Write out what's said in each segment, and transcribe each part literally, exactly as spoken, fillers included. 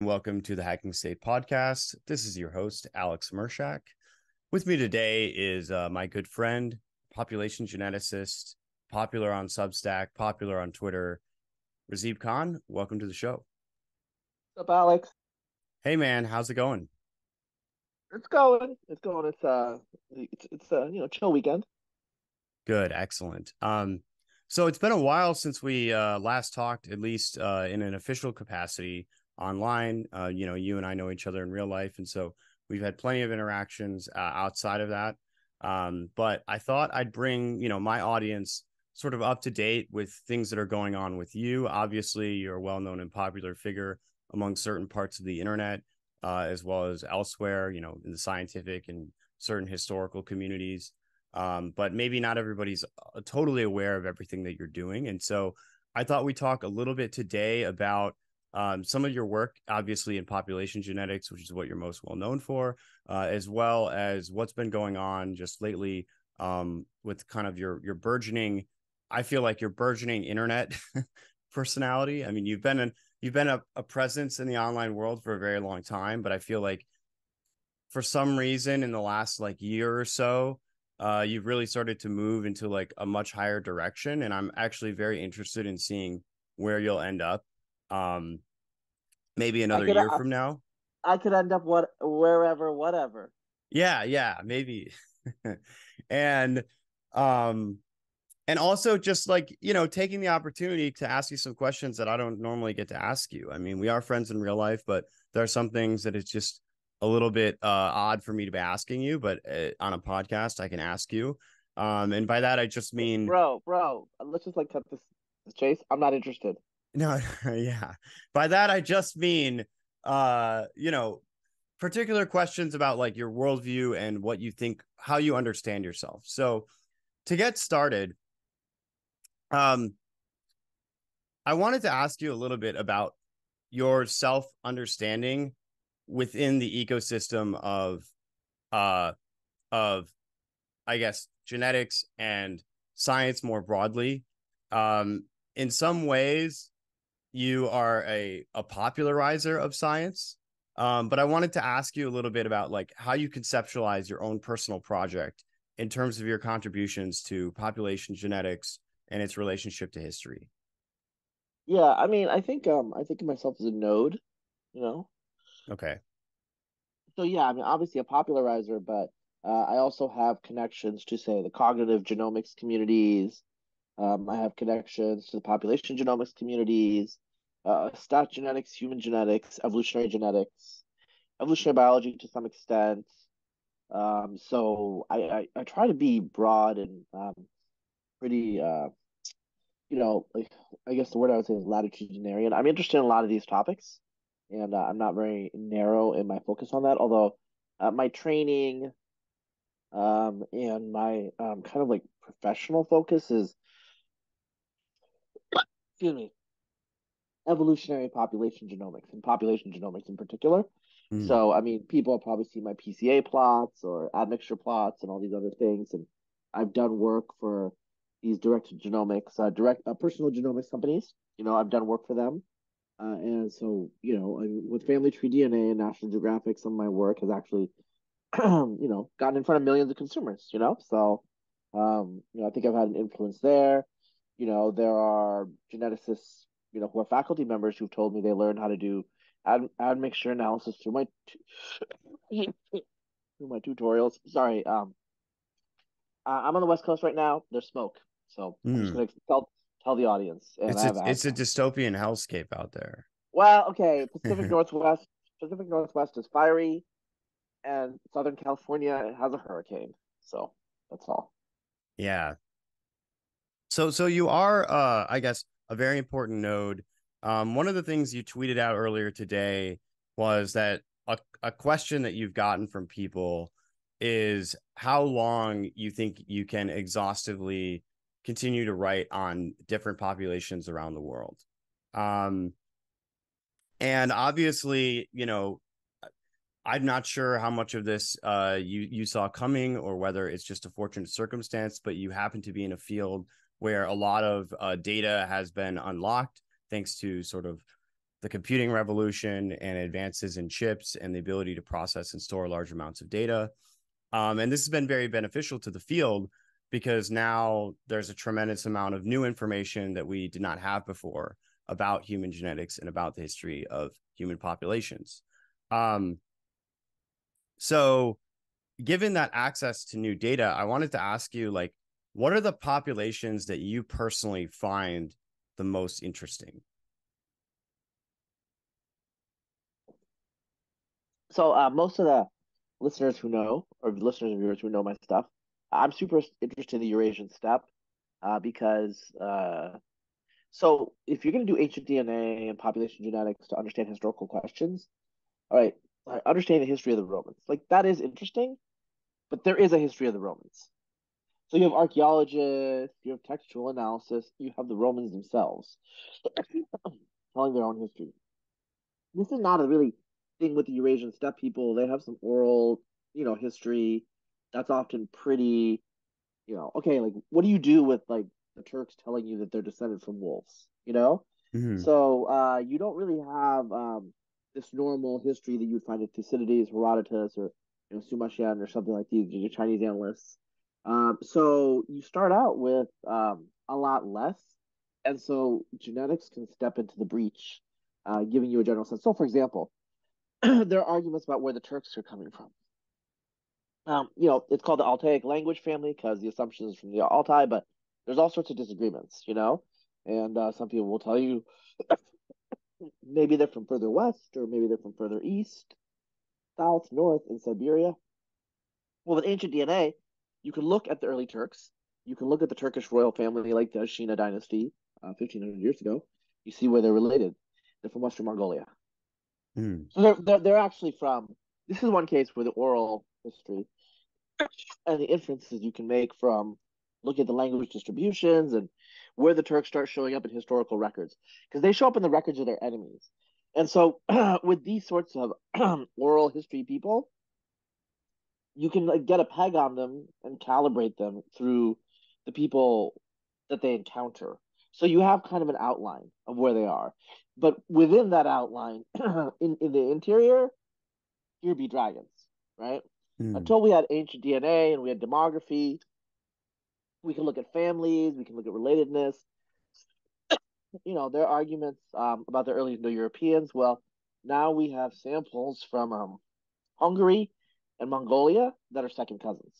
Welcome to the Hacking State podcast. This is your host, Alex Mershak. With me today is uh, my good friend, population geneticist, popular on Substack, popular on Twitter, Razib Khan. Welcome to the show. What's up, Alex? Hey, man. How's it going? It's going. It's going. It's uh, it's it's uh, you know, chill weekend. Good. Excellent. Um, so it's been a while since we uh last talked, at least uh in an official capacity. Online, uh, you know, you and I know each other in real life, and so we've had plenty of interactions uh, outside of that. Um, but I thought I'd bring, you know, my audience sort of up to date with things that are going on with you. Obviously, you're a well-known and popular figure among certain parts of the internet, uh, as well as elsewhere, you know, in the scientific and certain historical communities. Um, but maybe not everybody's totally aware of everything that you're doing, and so I thought we'd talk a little bit today about. Um, some of your work, obviously, in population genetics, which is what you're most well known for, uh, as well as what's been going on just lately um, with kind of your your burgeoning. I feel like your burgeoning internet personality. I mean, you've been an, you've been a, a presence in the online world for a very long time, but I feel like for some reason in the last like year or so, uh, you've really started to move into like a much higher direction, and I'm actually very interested in seeing where you'll end up. Um, maybe another could, year I, from now, I could end up what wherever, whatever. Yeah, yeah, maybe. and um, and also just like you know, taking the opportunity to ask you some questions that I don't normally get to ask you. I mean, we are friends in real life, but there are some things that it's just a little bit uh, odd for me to be asking you. But uh, on a podcast, I can ask you. Um, and by that, I just mean, bro, bro, let's just like cut this, this chase. I'm not interested. No, yeah. By that, I just mean, uh, you know, particular questions about like your worldview and what you think, how you understand yourself. So to get started, um, I wanted to ask you a little bit about your self-understanding within the ecosystem of, uh, of, I guess, genetics and science more broadly. Um, in some ways, you are a, a popularizer of science, um, but I wanted to ask you a little bit about like how you conceptualize your own personal project in terms of your contributions to population genetics and its relationship to history. Yeah, I mean, I think um, I think of myself as a node, you know. Okay. So yeah, I mean, obviously a popularizer, but uh, I also have connections to say the cognitive genomics communities. Um, I have connections to the population genomics communities, uh, stat genetics, human genetics, evolutionary genetics, evolutionary biology to some extent. Um, so I, I, I try to be broad and um, pretty, uh, you know, like, I guess the word I would say is latitudinarian. I'm interested in a lot of these topics, and uh, I'm not very narrow in my focus on that, although uh, my training um, and my um, kind of like professional focus is excuse me, evolutionary population genomics and population genomics in particular. Mm. So, I mean, people have probably seen my P C A plots or admixture plots and all these other things. And I've done work for these direct genomics, uh, direct uh, personal genomics companies. You know, I've done work for them. Uh, and so, you know, with Family Tree D N A and National Geographic, some of my work has actually, you know, gotten in front of millions of consumers, you know? So, um, you know, I think I've had an influence there. You know, there are geneticists, you know, who are faculty members who've told me they learned how to do ad admixture analysis through my t through my tutorials. Sorry, um, I'm on the West Coast right now. There's smoke, so mm. I'm just gonna tell tell the audience. And it's I have a, it's a dystopian hellscape out there. Well, okay, Pacific Northwest, Pacific Northwest is fiery, and Southern California has a hurricane. So that's all. Yeah. So, so you are, uh, I guess, a very important node. Um, one of the things you tweeted out earlier today was that a, a question that you've gotten from people is how long you think you can exhaustively continue to write on different populations around the world. Um, and obviously, you know, I'm not sure how much of this uh, you, you saw coming or whether it's just a fortunate circumstance, but you happen to be in a field where a lot of uh, data has been unlocked thanks to sort of the computing revolution and advances in chips and the ability to process and store large amounts of data. Um, and this has been very beneficial to the field because now there's a tremendous amount of new information that we did not have before about human genetics and about the history of human populations. Um, so given that access to new data, I wanted to ask you, like, what are the populations that you personally find the most interesting? So uh, most of the listeners who know, or listeners and viewers who know my stuff, I'm super interested in the Eurasian steppe uh, because uh, so if you're going to do ancient D N A and population genetics to understand historical questions, all right, understand the history of the Romans. Like, that is interesting, but there is a history of the Romans. So you have archaeologists, you have textual analysis, you have the Romans themselves telling their own history. This is not a really thing with the Eurasian steppe people. They have some oral, you know, history that's often pretty, you know, okay, like, what do you do with, like, the Turks telling you that they're descended from wolves, you know? Mm-hmm. So uh, you don't really have um, this normal history that you'd find at Thucydides, Herodotus, or, you know, Sumashian or something like these, your Chinese analysts. Um, so you start out with um, a lot less, and so genetics can step into the breach, uh, giving you a general sense. So, for example, there are arguments about where the Turks are coming from. Um, you know, it's called the Altaic language family because the assumption is from the Altai, but there's all sorts of disagreements, you know, and uh, some people will tell you maybe they're from further west, or maybe they're from further east, south, north, in Siberia. Well, with ancient D N A, you can look at the early Turks. You can look at the Turkish royal family, like the Ashina dynasty, uh, fifteen hundred years ago. You see where they're related. They're from Western Mongolia. Mm. So they're, they're, they're actually from, this is one case where the oral history and the inferences you can make from looking at the language distributions and where the Turks start showing up in historical records, because they show up in the records of their enemies. And so with these sorts of oral history people, you can, like, get a peg on them and calibrate them through the people that they encounter. So you have kind of an outline of where they are. But within that outline, in, in the interior, here be dragons, right? Mm. Until we had ancient D N A and we had demography, we can look at families, we can look at relatedness. You know, there are arguments um, about the early Indo-Europeans. Well, now we have samples from um, Hungary and Mongolia that are second cousins.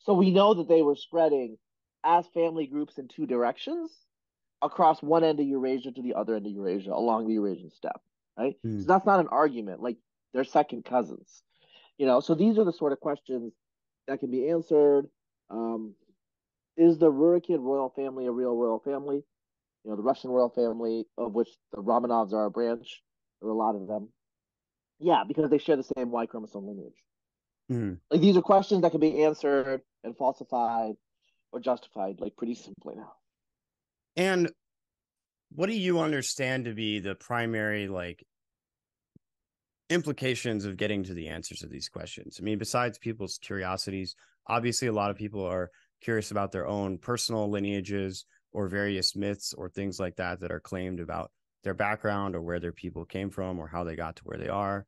So we know that they were spreading as family groups in two directions across one end of Eurasia to the other end of Eurasia along the Eurasian steppe, right? Mm. So that's not an argument. Like, they're second cousins, you know? So these are the sort of questions that can be answered. Um, is the Rurikid royal family a real royal family? You know, the Russian royal family, of which the Romanovs are a branch. There are a lot of them. Yeah, because they share the same Y chromosome lineage. Mm-hmm. Like, these are questions that can be answered and falsified or justified, like, pretty simply now. And what do you understand to be the primary, like, implications of getting to the answers of these questions? I mean, besides people's curiosities, obviously a lot of people are curious about their own personal lineages or various myths or things like that that are claimed about their background or where their people came from or how they got to where they are.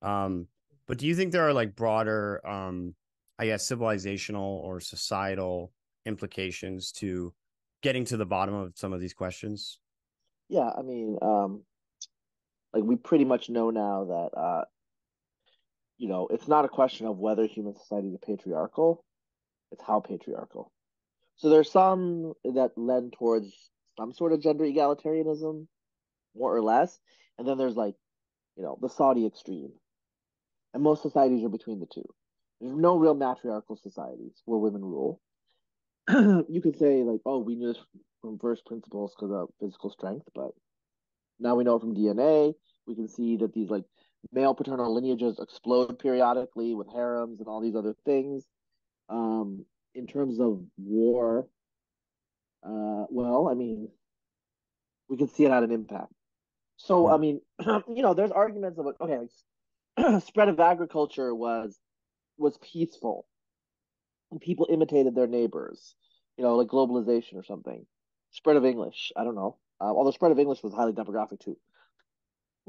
Um, but do you think there are, like, broader, um, I guess, civilizational or societal implications to getting to the bottom of some of these questions? Yeah, I mean, um, like, we pretty much know now that, uh, you know, it's not a question of whether human society is patriarchal, it's how patriarchal. So there's some that lend towards some sort of gender egalitarianism, more or less. And then there's, like, you know, the Saudi extreme. And most societies are between the two. There's no real matriarchal societies where women rule. You could say, like, oh, we knew this from first principles because of physical strength, but now we know from D N A. We can see that these, like, male paternal lineages explode periodically with harems and all these other things. Um, in terms of war, uh, well, I mean, we can see it had an impact. So, I mean, you know, there's arguments about, okay, like, spread of agriculture was was peaceful. And people imitated their neighbors, you know, like globalization or something. Spread of English, I don't know. Uh, although spread of English was highly demographic too.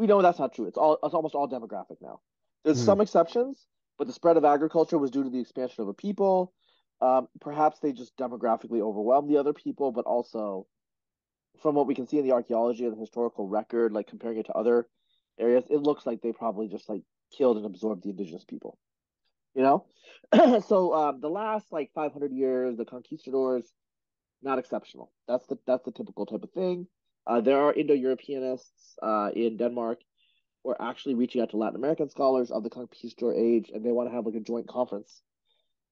We know that's not true. It's all it's almost all demographic now. There's mm. some exceptions, but the spread of agriculture was due to the expansion of a people. Um, perhaps they just demographically overwhelmed the other people, but also from what we can see in the archaeology and the historical record, like comparing it to other areas, it looks like they probably just like killed and absorbed the indigenous people, you know? So um, the last like five hundred years, the conquistadors, not exceptional. That's the that's the typical type of thing. Uh, there are Indo-Europeanists uh, in Denmark who are actually reaching out to Latin American scholars of the conquistador age, and they want to have like a joint conference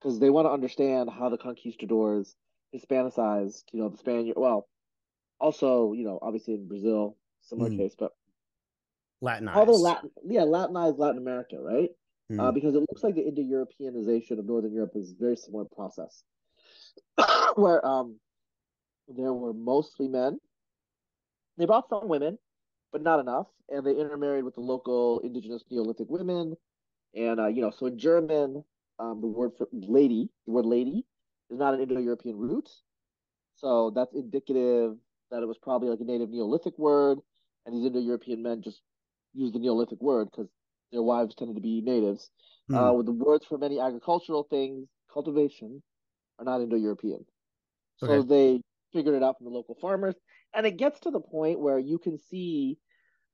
because they want to understand how the conquistadors Hispanicized, you know, the Spaniard. Well, also, you know, obviously in Brazil, similar mm. case, but Latinized. Although Latin, yeah, Latinized Latin America, right? Mm. Uh, because it looks like the Indo-Europeanization of Northern Europe is a very similar process, where um. there were mostly men. They brought some women, but not enough, and they intermarried with the local indigenous Neolithic women. And uh, you know, so in German, um, the word for lady, the word lady, is not an Indo-European root, so that's indicative that it was probably like a native Neolithic word, and these Indo-European men just used the Neolithic word because their wives tended to be natives. Mm. Uh, with the words for many agricultural things, cultivation, are not Indo-European, okay. so they figured it out from the local farmers. And it gets to the point where you can see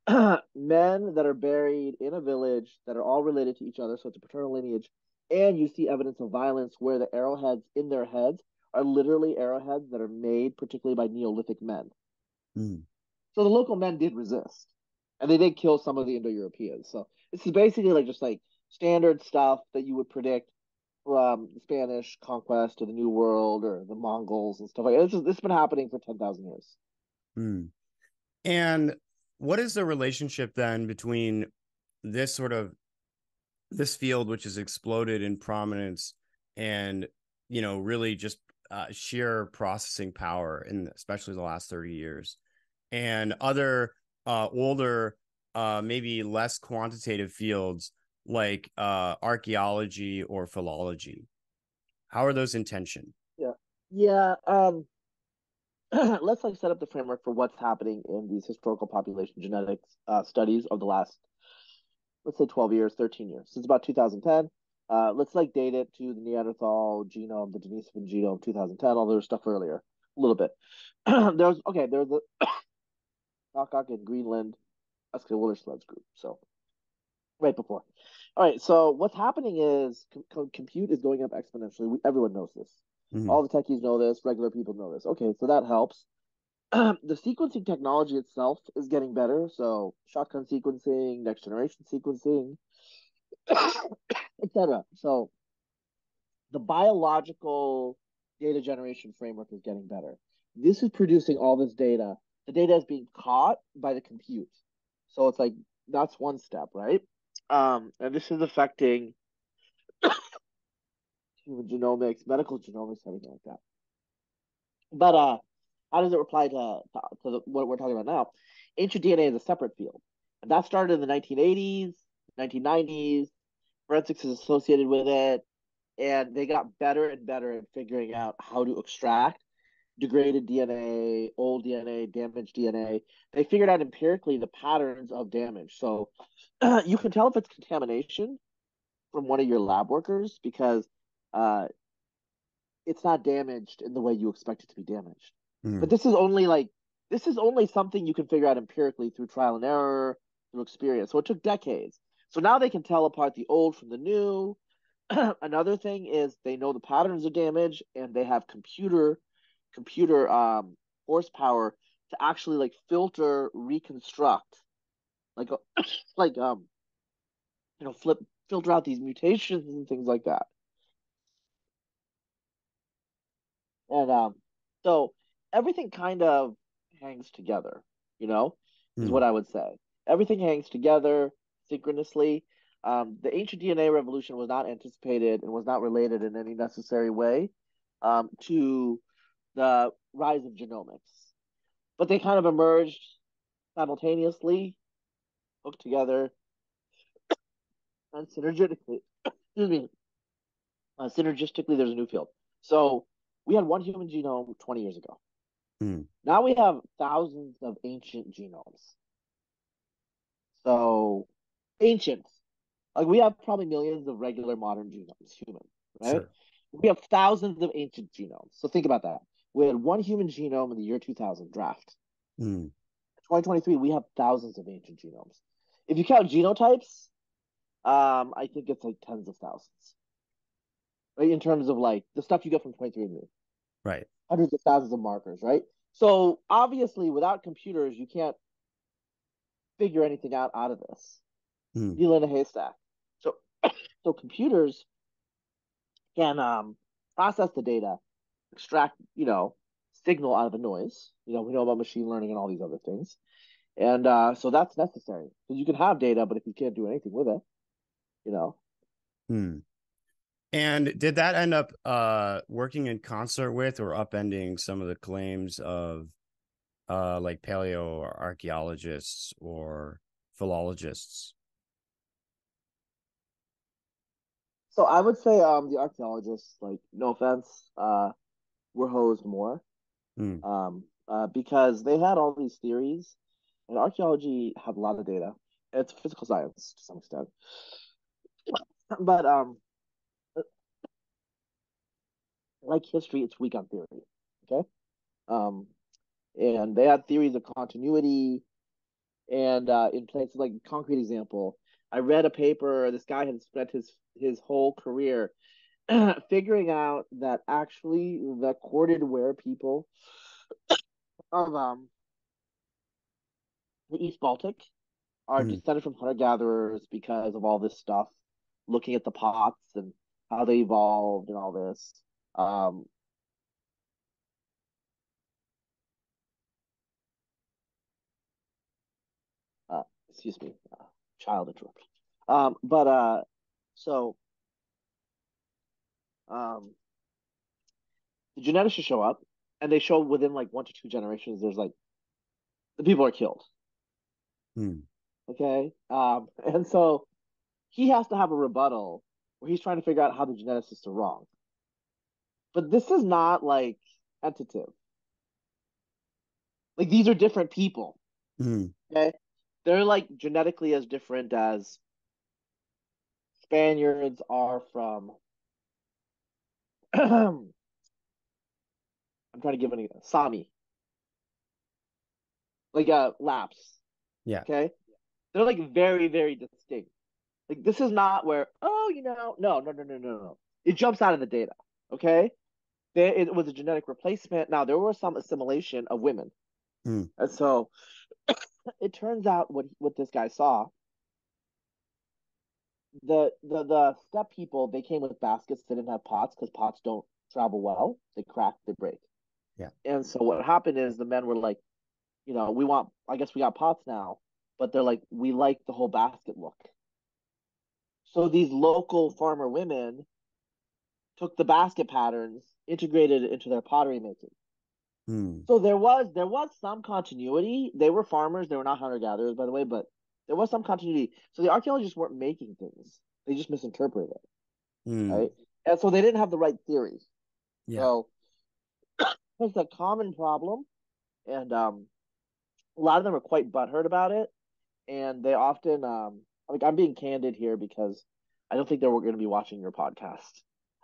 men that are buried in a village that are all related to each other, so it's a paternal lineage, and you see evidence of violence where the arrowheads in their heads are literally arrowheads that are made particularly by Neolithic men. Mm. So the local men did resist, and they did kill some of the Indo-Europeans. So this is basically like just like standard stuff that you would predict from the Spanish conquest to the New World or the Mongols and stuff like that. This is, this has been happening for ten thousand years. Mm. And what is the relationship then between this sort of this field, which has exploded in prominence, and you know really just uh, sheer processing power, in especially the last thirty years, and other uh, older, uh, maybe less quantitative fields? Like uh, archaeology or philology? How are those in tension? Yeah, yeah. Um, let's like set up the framework for what's happening in these historical population genetics uh, studies of the last, let's say, twelve years, thirteen years. Since about two thousand ten, uh, let's like date it to the Neanderthal genome, the Denisovan genome, two thousand ten. All there was stuff earlier, a little bit. There's okay. There's the Nakak in Greenland, Eskil-Willerslev group. So. Right before. All right, so what's happening is com compute is going up exponentially. We, everyone knows this. Mm-hmm. All the techies know this. Regular people know this. Okay, so that helps. Um, the sequencing technology itself is getting better. So shotgun sequencing, next generation sequencing, et cetera. So the biological data generation framework is getting better. This is producing all this data. The data is being caught by the compute. So it's like that's one step, right? Um, and this is affecting human genomics, medical genomics, everything like that. But uh, how does it apply to, to, to the, what we're talking about now? Ancient D N A is a separate field. And that started in the nineteen eighties, nineteen nineties. Forensics is associated with it. And they got better and better at figuring out how to extract degraded D N A, old D N A, damaged D N A. They figured out empirically the patterns of damage. So uh, you can tell if it's contamination from one of your lab workers because uh, it's not damaged in the way you expect it to be damaged. Mm. But this is only like this is only something you can figure out empirically through trial and error, through experience. So it took decades. So now they can tell apart the old from the new. Another thing is they know the patterns of damage, and they have computer computer um, horsepower to actually like filter, reconstruct, like like um, you know, flip filter out these mutations and things like that. And um, so everything kind of hangs together, you know, is mm. what I would say. Everything hangs together synchronously. Um, the ancient D N A revolution was not anticipated and was not related in any necessary way um, to the rise of genomics, but they kind of emerged simultaneously, hooked together, and synergistically. Excuse me. Uh, synergistically, there's a new field. So we had one human genome twenty years ago. Mm. Now we have thousands of ancient genomes. So ancients, like we have probably millions of regular modern genomes, human, right? Sure. We have thousands of ancient genomes. So think about that. We had one human genome in the year two thousand draft. Mm. twenty twenty-three, we have thousands of ancient genomes. If you count genotypes, um, I think it's like tens of thousands. Right? In terms of like the stuff you get from twenty-three and me. Right. Hundreds of thousands of markers, right? So obviously without computers, you can't figure anything out out of this. Mm. Needle in a haystack. So, so computers can um, process the data, extract, you know, signal out of the noise. You know, we know about machine learning and all these other things. And uh, so that's necessary. Because you can have data, but if you can't do anything with it, you know. Hmm. And did that end up uh, working in concert with or upending some of the claims of uh, like paleo or archaeologists or philologists? So I would say um, the archaeologists, like, no offense, uh, were hosed more. Mm. um, uh, because they had all these theories, and archaeology had a lot of data. It's physical science to some extent. But um, like history, it's weak on theory, okay? Um, and they had theories of continuity, and uh, in places like concrete example, I read a paper, this guy had spent his his whole career figuring out that actually the corded ware people of um, the East Baltic are mm. descended from hunter-gatherers because of all this stuff, looking at the pots and how they evolved and all this. Um, uh, excuse me. Uh, Child interruption. Um, but uh, so um, the geneticists show up, and they show within like one to two generations, there's like the people are killed. Hmm. Okay, um, and so he has to have a rebuttal where he's trying to figure out how the geneticists are wrong. But this is not like tentative. Like these are different people. Hmm. Okay. They're like genetically as different as Spaniards are from. I'm trying to give any Sami, like uh, Laps. Yeah. Okay. They're like very, very distinct. Like this is not where oh you know no no no no no no it jumps out of the data. Okay. There it was a genetic replacement. Now there were some assimilation of women, mm. and so. It turns out what what this guy saw, the the the steppe people, they came with baskets. They didn't have pots because pots don't travel well. They crack, they break. Yeah. And so what happened is the men were like, you know, we want, I guess we got pots now, but they're like, we like the whole basket look. So these local farmer women took the basket patterns, integrated it into their pottery making. Hmm. So there was there was some continuity. They were farmers. They were not hunter-gatherers, by the way, but there was some continuity. So the archaeologists weren't making things. They just misinterpreted it, hmm. right? And so they didn't have the right theory. Yeah. So it's a common problem, and um, a lot of them are quite butthurt about it, and they often um, – like I'm being candid here because I don't think they're going to be watching your podcast.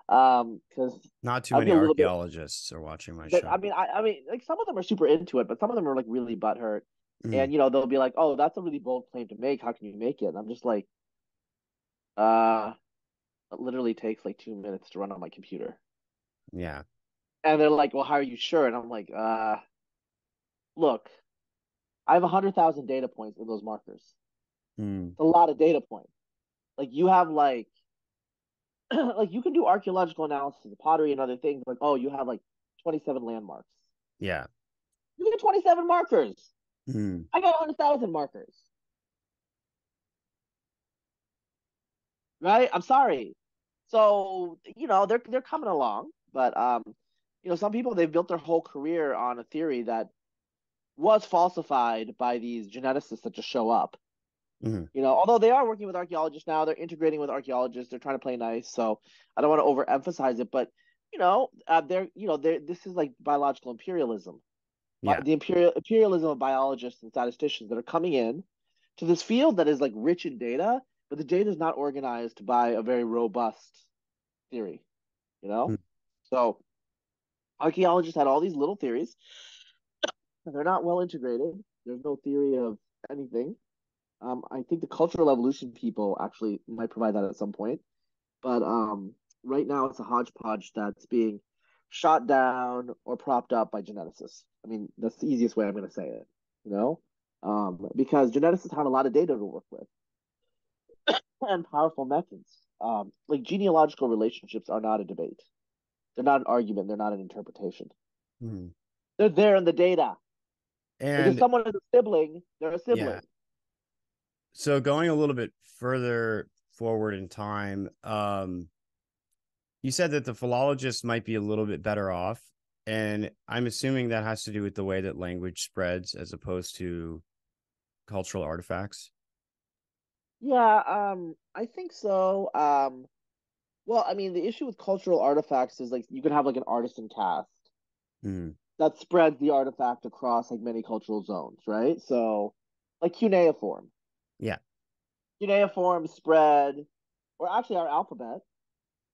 Um, because not too many archaeologists bit, are watching my but, show. I mean, I, I mean, like some of them are super into it, but some of them are like really butthurt, mm. and you know they'll be like, "Oh, that's a really bold claim to make. How can you make it?" And I'm just like, "Uh, it literally takes like two minutes to run on my computer." Yeah, and they're like, "Well, how are you sure?" And I'm like, "Uh, look, I have a hundred thousand data points in those markers. Mm. It's a lot of data points. Like you have like." Like you can do archaeological analysis of pottery and other things. Like, oh, you have like twenty-seven landmarks. Yeah. You get twenty-seven markers. Mm. I got one hundred thousand markers. Right? I'm sorry. So, you know, they're they're coming along. But, um, you know, some people, they've built their whole career on a theory that was falsified by these geneticists that just show up. Mm-hmm. You know, although they are working with archaeologists now, they're integrating with archaeologists. They're trying to play nice, so I don't want to overemphasize it. But you know, uh, they're you know, they're, this is like biological imperialism, yeah. the imperial imperialism of biologists and statisticians that are coming in to this field that is like rich in data, but the data is not organized by a very robust theory, you know? Mm. So archaeologists had all these little theories. They're not well integrated. There's no theory of anything. Um, I think the cultural evolution people actually might provide that at some point. But um, right now it's a hodgepodge that's being shot down or propped up by geneticists. I mean, that's the easiest way I'm going to say it, you know? Um, because geneticists have a lot of data to work with and powerful methods. Um, like genealogical relationships are not a debate. They're not an argument. They're not an interpretation. Hmm. They're there in the data. And if someone is a sibling, they're a sibling. Yeah. So going a little bit further forward in time, um, you said that the philologists might be a little bit better off. And I'm assuming that has to do with the way that language spreads as opposed to cultural artifacts. Yeah, um, I think so. Um, well, I mean, the issue with cultural artifacts is like you can have like an artisan caste mm. that spreads the artifact across like many cultural zones, right? So like cuneiform. Yeah. Cuneiform spread, or actually our alphabet.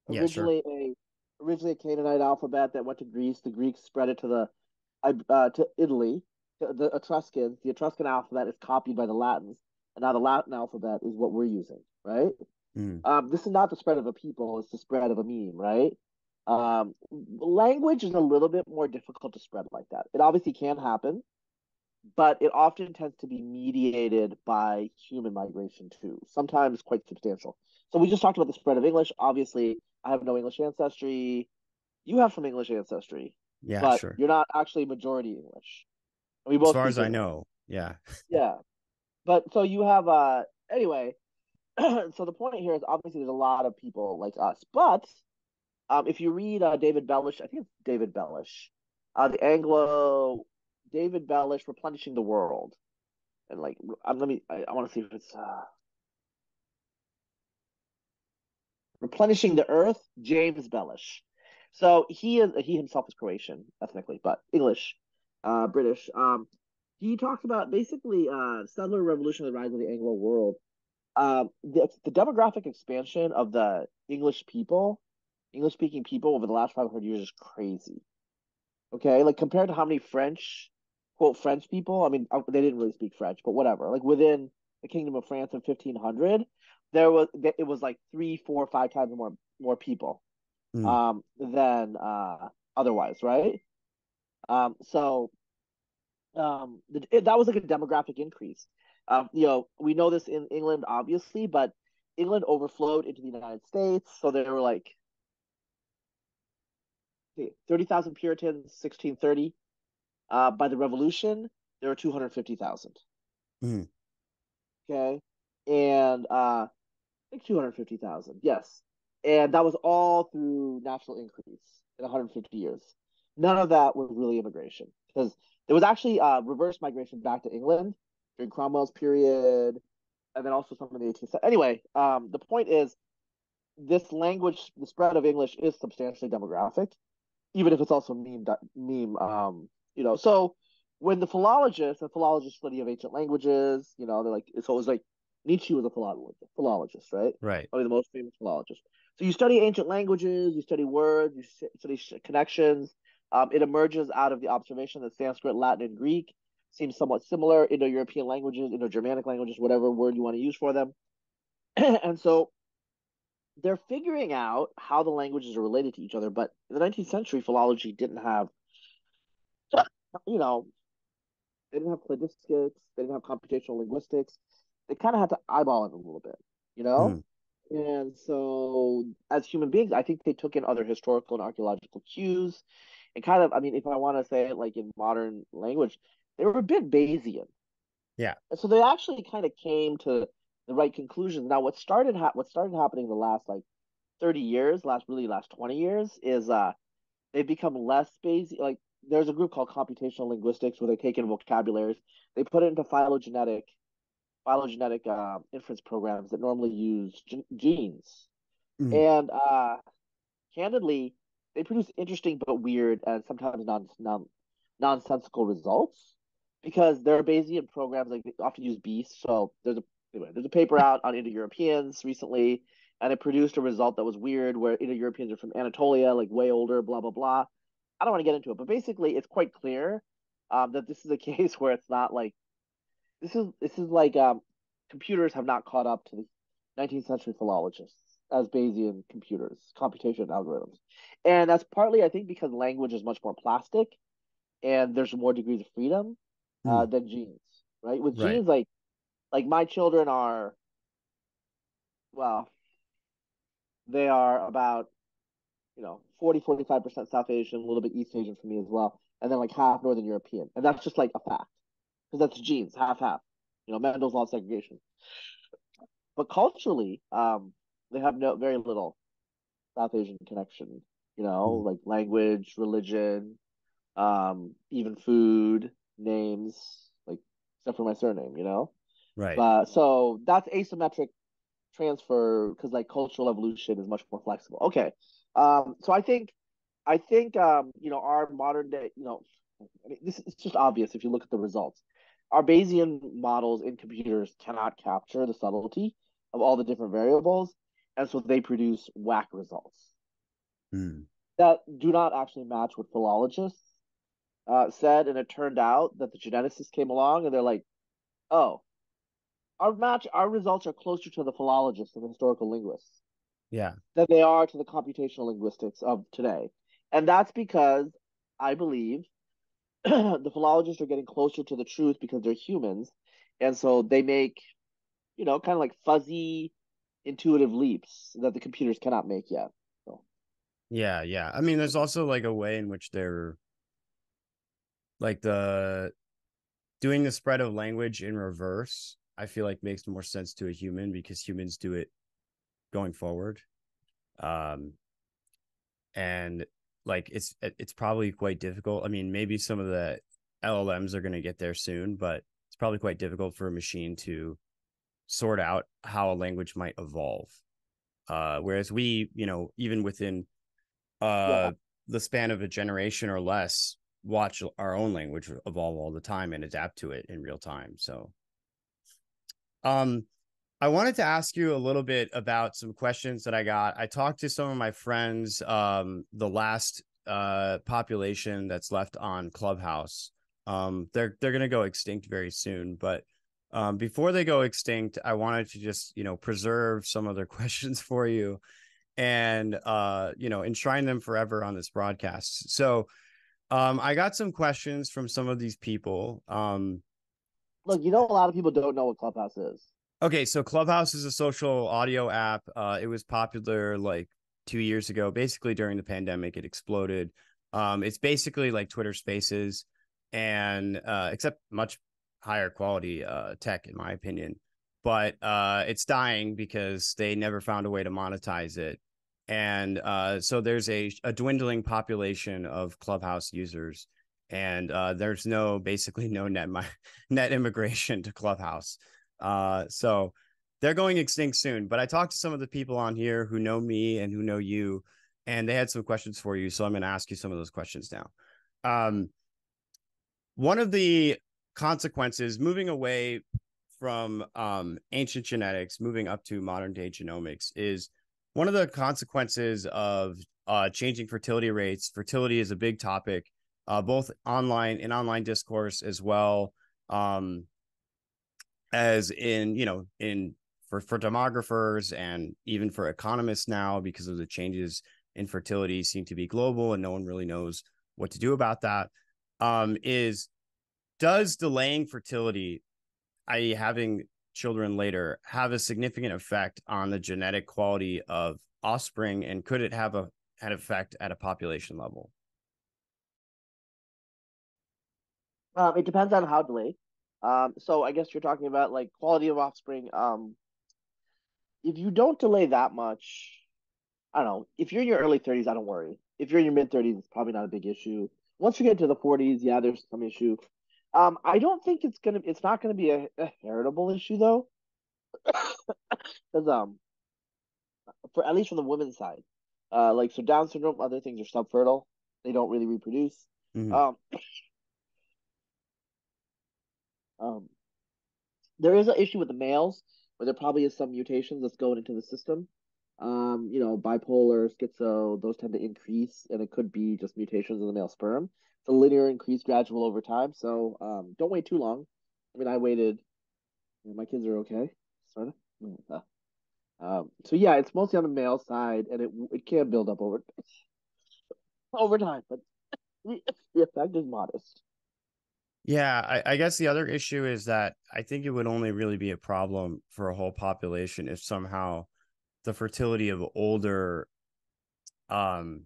Originally yeah, sure. a originally a Canaanite alphabet that went to Greece. The Greeks spread it to the uh, to Italy. The, the Etruscans, the Etruscan alphabet is copied by the Latins, and now the Latin alphabet is what we're using, right? Mm. Um, this is not the spread of a people; it's the spread of a meme, right? Um, language is a little bit more difficult to spread like that. It obviously can happen, but it often tends to be mediated by human migration too. Sometimes quite substantial. So we just talked about the spread of English. Obviously, I have no English ancestry. You have some English ancestry. Yeah, but sure. You're not actually majority English. We both as far as I know, yeah. Yeah. But so you have, uh, anyway, so the point here is obviously there's a lot of people like us. But um, if you read uh, David Bellish, I think it's David Bellish, uh, the Anglo, David Bellish, Replenishing the World. And like, I'm, let me, I, I want to see if it's... Uh, Replenishing the Earth, James Bellish. So he is he himself is Croatian ethnically, but English, uh, British. Um, he talks about basically uh, settler revolution, the rise of the Anglo world, uh, the, the demographic expansion of the English people, English speaking people over the last five hundred years is crazy. Okay, like compared to how many French, quote French people. I mean, they didn't really speak French, but whatever. Like within the Kingdom of France in fifteen hundred. There was it was like three, four, five times more more people mm. um, than uh, otherwise, right? Um, so um, the, it, that was like a demographic increase. Um, you know, we know this in England, obviously, but England overflowed into the United States, so there were like thirty thousand Puritans, sixteen thirty. Uh, by the Revolution, there were two hundred fifty thousand. Mm. Okay, and uh. like two hundred fifty thousand, yes. And that was all through natural increase in one hundred fifty years. None of that was really immigration because there was actually uh, reverse migration back to England during Cromwell's period and then also some of the eighteenth century. Anyway, um, the point is this language, the spread of English is substantially demographic, even if it's also meme, meme um, you know. So when the philologists, the philologists study of ancient languages, you know, they're like, it's always like, Nietzsche was a philologist, philologist, right? Right. Probably the most famous philologist. So you study ancient languages, you study words, you study connections. Um, it emerges out of the observation that Sanskrit, Latin, and Greek seem somewhat similar, Indo-European languages, Indo-Germanic languages, whatever word you want to use for them. And so they're figuring out how the languages are related to each other. But in the nineteenth century, philology didn't have, you know, they didn't have cladistics, they didn't have computational linguistics. They kind of had to eyeball it a little bit, you know? Mm. And so as human beings, I think they took in other historical and archaeological cues. And kind of, I mean, if I want to say it like in modern language, they were a bit Bayesian. Yeah. And so they actually kind of came to the right conclusions. Now, what started ha- what started happening the last like thirty years, last really last twenty years, is uh, they've become less Bayesian. Like there's a group called computational linguistics where they take in vocabularies. They put it into phylogenetic phylogenetic uh, inference programs that normally use g- genes. Mm-hmm. And uh, candidly, they produce interesting but weird and sometimes non- non- nonsensical results because their Bayesian programs like often use BEAST. So there's a anyway, there's a paper out on Indo-Europeans recently, and it produced a result that was weird, where Indo-Europeans are from Anatolia, like way older, blah blah blah. I don't want to get into it, but basically, it's quite clear um, that this is a case where it's not like this is this is like um, computers have not caught up to the nineteenth century philologists as Bayesian computers, computation algorithms, and that's partly, I think, because language is much more plastic, and there's more degrees of freedom uh, mm. than genes, right? With right. genes, like like my children are, well, they are about, you know, forty, forty-five percent South Asian, a little bit East Asian for me as well, and then like half Northern European, and that's just like a fact because that's genes, half half. You know, Mendel's law of segregation, but culturally, um. They have no very little South Asian connection, you know, like language, religion, um, even food, names, like except for my surname, you know, right? But so that's asymmetric transfer because like cultural evolution is much more flexible. Okay, um, so I think, I think, um, you know, our modern day, you know, I mean, this is just obvious if you look at the results. Our Bayesian models in computers cannot capture the subtlety of all the different variables. And so they produce whack results hmm. that do not actually match what philologists uh, said. And it turned out that the geneticists came along and they're like, oh, our match, our results are closer to the philologists and the historical linguists yeah. than they are to the computational linguistics of today. And that's because I believe the philologists are getting closer to the truth because they're humans. And so they make, you know, kind of like fuzzy, intuitive leaps that the computers cannot make yet. So. Yeah, yeah. I mean, there's also like a way in which they're like the doing the spread of language in reverse, I feel like makes more sense to a human because humans do it going forward. Um, and like it's it's probably quite difficult. I mean, maybe some of the L L Ms are going to get there soon, but it's probably quite difficult for a machine to sort out how a language might evolve. Uh, whereas we, you know, even within uh, yeah. the span of a generation or less, watch our own language evolve all the time and adapt to it in real time. So um, I wanted to ask you a little bit about some questions that I got. I talked to some of my friends, um, the last uh, population that's left on Clubhouse. Um, they're they're going to go extinct very soon, but Um, before they go extinct, I wanted to just, you know, preserve some of their questions for you and, uh, you know, enshrine them forever on this broadcast. So um, I got some questions from some of these people. Um, Look, you know, a lot of people don't know what Clubhouse is. Okay, so Clubhouse is a social audio app. Uh, it was popular like two years ago, basically during the pandemic. It exploded. Um, it's basically like Twitter Spaces, and uh, except much higher quality uh, tech, in my opinion, but uh, it's dying because they never found a way to monetize it. And uh, so there's a, a dwindling population of Clubhouse users, and uh, there's no basically no net my, net immigration to Clubhouse. Uh, so they're going extinct soon. But I talked to some of the people on here who know me and who know you, and they had some questions for you. So I'm going to ask you some of those questions now. Um, one of the consequences moving away from um, ancient genetics, moving up to modern day genomics, is one of the consequences of uh, changing fertility rates. Fertility is a big topic, uh, both online in online discourse as well um, as in, you know, in for, for demographers and even for economists now, because of the changes in fertility seem to be global and no one really knows what to do about that. Um, is Does delaying fertility, that is having children later, have a significant effect on the genetic quality of offspring, and could it have a, an effect at a population level? Um, it depends on how delayed. Um, so I guess you're talking about like quality of offspring. Um, if you don't delay that much, I don't know. If you're in your early thirties, I don't worry. If you're in your mid-thirties, it's probably not a big issue. Once you get to the forties, yeah, there's some issue. Um, I don't think it's gonna. It's not gonna be a, a heritable issue though, because um, for at least from the women's side, uh, like so Down syndrome, other things are subfertile. They don't really reproduce. Mm-hmm. Um, There is an issue with the males, where there probably is some mutations that's going into the system. Um, you know, bipolar, schizo, those tend to increase, and it could be just mutations in the male sperm. It's a linear increase, gradual over time. So um, don't wait too long. I mean, I waited. You know, my kids are okay, sort of. Um, so yeah, it's mostly on the male side, and it it can build up over over time, but the effect is modest. Yeah, I, I guess the other issue is that I think it would only really be a problem for a whole population if somehow the fertility of older, um,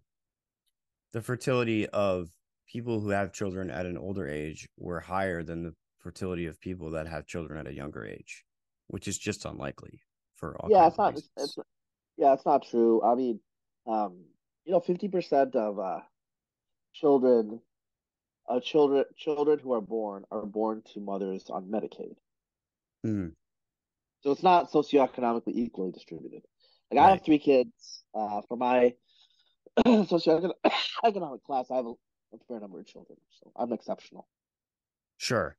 the fertility of people who have children at an older age were higher than the fertility of people that have children at a younger age, which is just unlikely for all. Yeah, it's not. It's, it's, yeah, it's not true. I mean, um, you know, fifty percent of uh, children. Uh, children children who are born are born to mothers on Medicaid. Mm. So it's not socioeconomically equally distributed. Like right. I have three kids. Uh, for my socioeconomic class, I have a, a fair number of children, so I'm exceptional. Sure.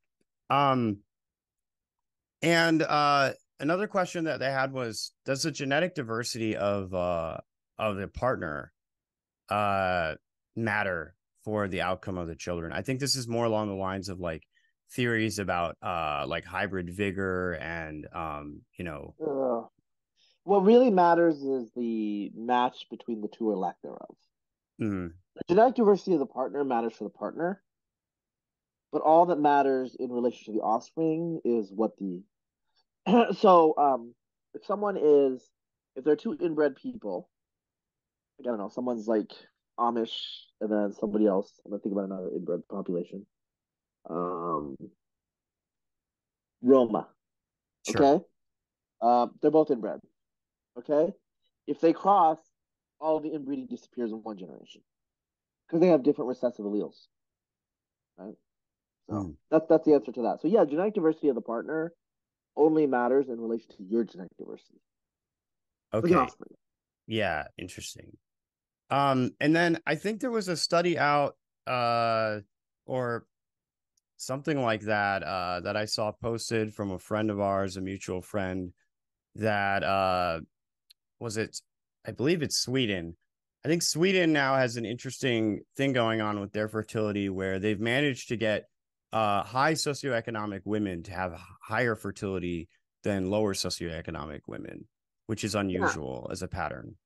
Um, and uh, another question that they had was: does the genetic diversity of uh of the partner uh matter for the outcome of the children? I think this is more along the lines of like theories about uh like hybrid vigor and um you know uh, what really matters is the match between the two or lack thereof. Mm-hmm. The genetic diversity of the partner matters for the partner, but all that matters in relation to the offspring is what the so um if someone is if there are two inbred people, like, I don't know, someone's like Amish, and then somebody else. I'm gonna think about another inbred population. Um, Roma. Sure. Okay, uh, they're both inbred. Okay, if they cross, all the inbreeding disappears in one generation because they have different recessive alleles. Right. So mm. that's that's the answer to that. So yeah, genetic diversity of the partner only matters in relation to your genetic diversity. Okay. Yeah. Interesting. Um, and then I think there was a study out uh, or something like that uh, that I saw posted from a friend of ours, a mutual friend that uh, was it. I believe it's Sweden. I think Sweden now has an interesting thing going on with their fertility where they've managed to get uh, high socioeconomic women to have higher fertility than lower socioeconomic women, which is unusual yeah. as a pattern.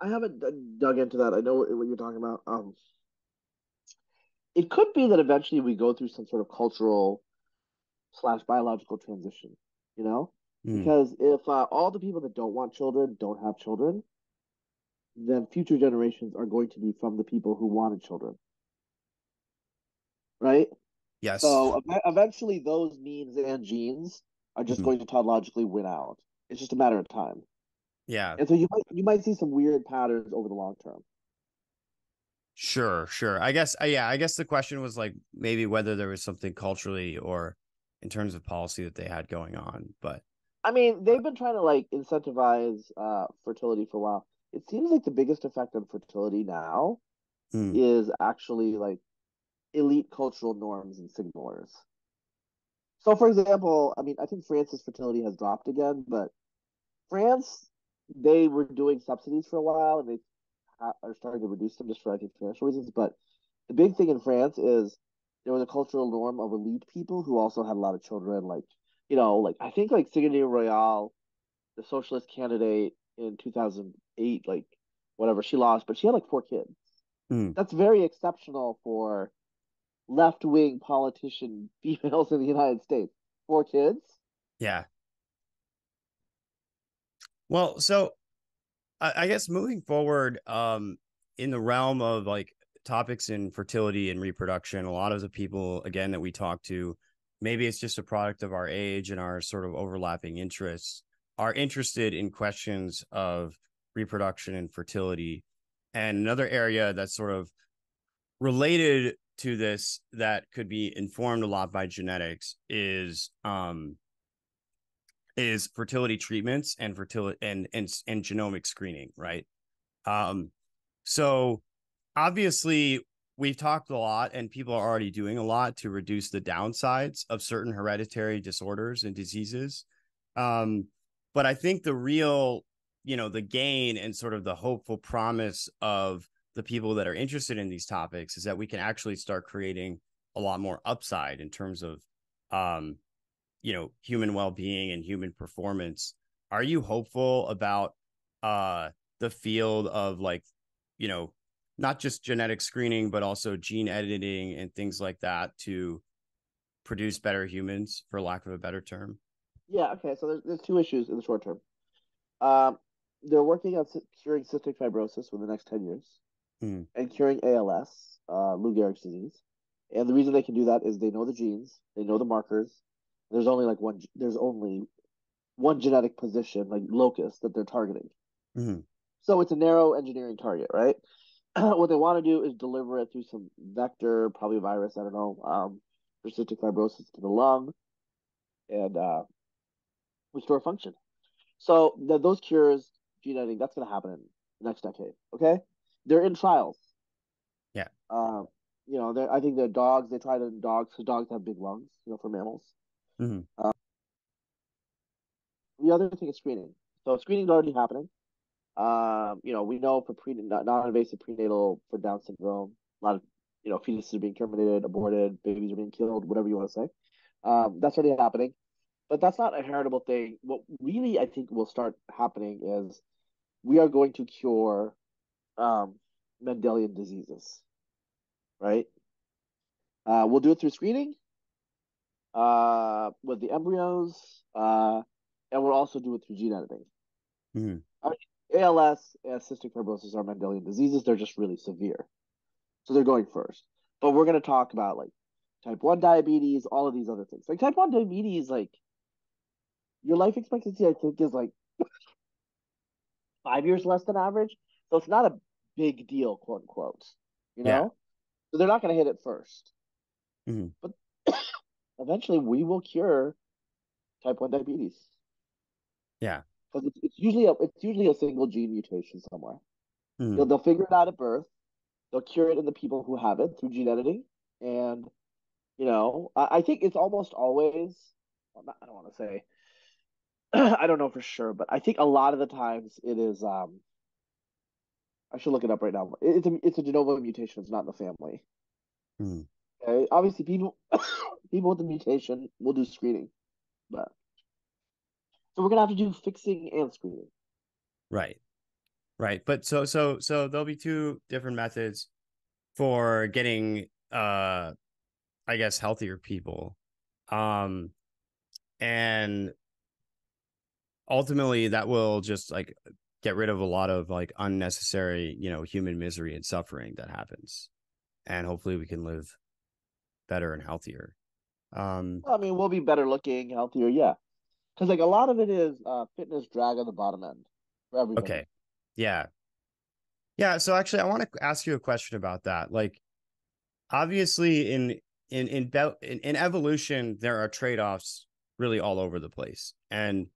I haven't d- dug into that. I know what, what you're talking about. Um, it could be that eventually we go through some sort of cultural slash biological transition, you know? Mm. Because if uh, all the people that don't want children don't have children, then future generations are going to be from the people who wanted children. Right? Yes. So ev- eventually those memes and genes are just mm. going to tautologically win out. It's just a matter of time. Yeah. And so you might you might see some weird patterns over the long term. Sure, sure. I guess uh, yeah, I guess the question was like maybe whether there was something culturally or in terms of policy that they had going on, but I mean, they've been trying to like incentivize uh fertility for a while. It seems like the biggest effect on fertility now mm. is actually like elite cultural norms and signalers. So for example, I mean, I think France's fertility has dropped again, but France they were doing subsidies for a while, and they are starting to reduce them just for I think financial reasons. But the big thing in France is there was a cultural norm of elite people who also had a lot of children. Like, you know, like I think like Ségolène Royal, the socialist candidate in two thousand eight, like whatever, she lost, but she had like four kids. Mm. That's very exceptional for left-wing politician females in the United States. Four kids? Yeah. Well, so I guess moving forward um, in the realm of like topics in fertility and reproduction, a lot of the people, again, that we talk to, maybe it's just a product of our age and our sort of overlapping interests, are interested in questions of reproduction and fertility. And another area that's sort of related to this that could be informed a lot by genetics is um is fertility treatments and fertility and, and, and genomic screening, right? Um, so obviously we've talked a lot, and people are already doing a lot to reduce the downsides of certain hereditary disorders and diseases. Um, but I think the real, you know, the gain and sort of the hopeful promise of the people that are interested in these topics is that we can actually start creating a lot more upside in terms of, um, you know, human well-being and human performance. Are you hopeful about uh, the field of, like, you know, not just genetic screening, but also gene editing and things like that to produce better humans, for lack of a better term? Yeah. Okay. So there's, there's two issues in the short term. Um, they're working on curing cystic fibrosis within the next ten years mm. and curing A L S, uh, Lou Gehrig's disease. And the reason they can do that is they know the genes, they know the markers. There's only like one, there's only one genetic position, like locus, that they're targeting. Mm-hmm. So it's a narrow engineering target, right? What they want to do is deliver it through some vector, probably virus, I don't know, um, for cystic fibrosis to the lung and uh, restore function. So the, those cures, gene editing, that's going to happen in the next decade, okay? They're in trials. Yeah. Um, you know, I think they're dogs. They tried it in dogs because dogs have big lungs, you know, for mammals. Mm-hmm. um, the other thing is screening. So screening is already happening. Um, you know, we know for pre non-invasive prenatal for Down syndrome, a lot of, you know, fetuses are being terminated, aborted, babies are being killed, whatever you want to say. Um, that's already happening, but that's not a heritable thing. What really I think will start happening is we are going to cure um, Mendelian diseases, right? Uh, we'll do it through screening uh, with the embryos, uh, and we'll also do it through gene editing. Mm-hmm. I mean, A L S and cystic fibrosis are Mendelian diseases. They're just really severe. So they're going first. But we're going to talk about, like, type one diabetes, all of these other things. Like, type one diabetes, like, your life expectancy, I think, is, like, five years less than average. So it's not a big deal, quote unquote. You know? Yeah. So they're not going to hit it first. Mm-hmm. But eventually we will cure type one diabetes. Yeah. Because it's, it's usually a it's usually a single gene mutation somewhere. Mm. They'll, they'll figure it out at birth. They'll cure it in the people who have it through gene editing. And, you know, I, I think it's almost always. Well, not, I don't want to say. I don't know for sure, but I think a lot of the times it is. Um, I should look it up right now. It, it's a it's a de novo mutation. It's not in the family. Mm. Okay. Obviously, people people with the mutation will do screening, but. So we're going to have to do fixing and screening. Right. Right. But so, so, so there'll be two different methods for getting, uh, I guess, healthier people. Um, and ultimately that will just, like, get rid of a lot of, like, unnecessary, you know, human misery and suffering that happens. And hopefully we can live better and healthier. Um, well, I mean, we'll be better looking, healthier. Yeah. Because, like, a lot of it is uh, fitness drag on the bottom end for everybody. Okay. Yeah. Yeah. So actually, I want to ask you a question about that. Like, obviously, in in in in, in evolution, there are trade-offs really all over the place. And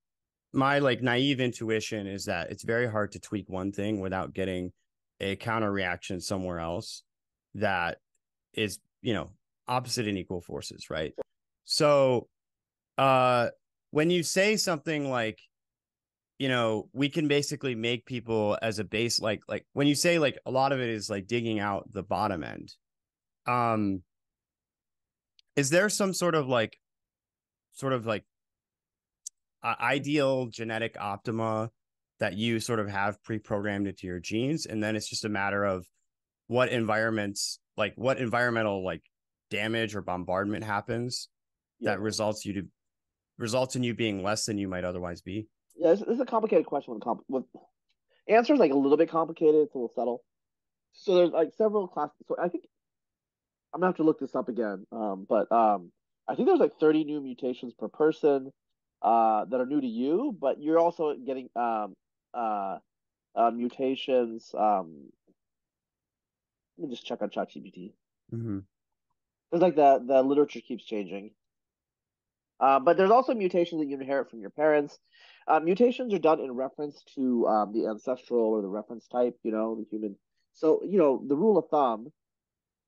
my, like, naive intuition is that it's very hard to tweak one thing without getting a counter reaction somewhere else that is, you know, opposite and equal forces, right? So, uh. when you say something like, you know, we can basically make people as a base, like, like when you say, like, a lot of it is, like, digging out the bottom end. Um, is there some sort of like, sort of like uh, ideal genetic optima that you sort of have pre-programmed into your genes? And then it's just a matter of what environments, like what environmental, like, damage or bombardment happens yeah. that results you to results in you being less than you might otherwise be? Yeah, this, this is a complicated question. With, compl with answers, like, a little bit complicated. It's a little subtle. So there's, like, several classes. So I think I'm going to have to look this up again. Um, but um, I think there's, like, thirty new mutations per person uh, that are new to you, but you're also getting um, uh, uh, mutations. Um, let me just check on ChatGPT. Mm-hmm. There's, like, the, the literature keeps changing. Uh, but there's also mutations that you inherit from your parents. Uh, mutations are done in reference to um, the ancestral or the reference type, you know, the human. So, you know, the rule of thumb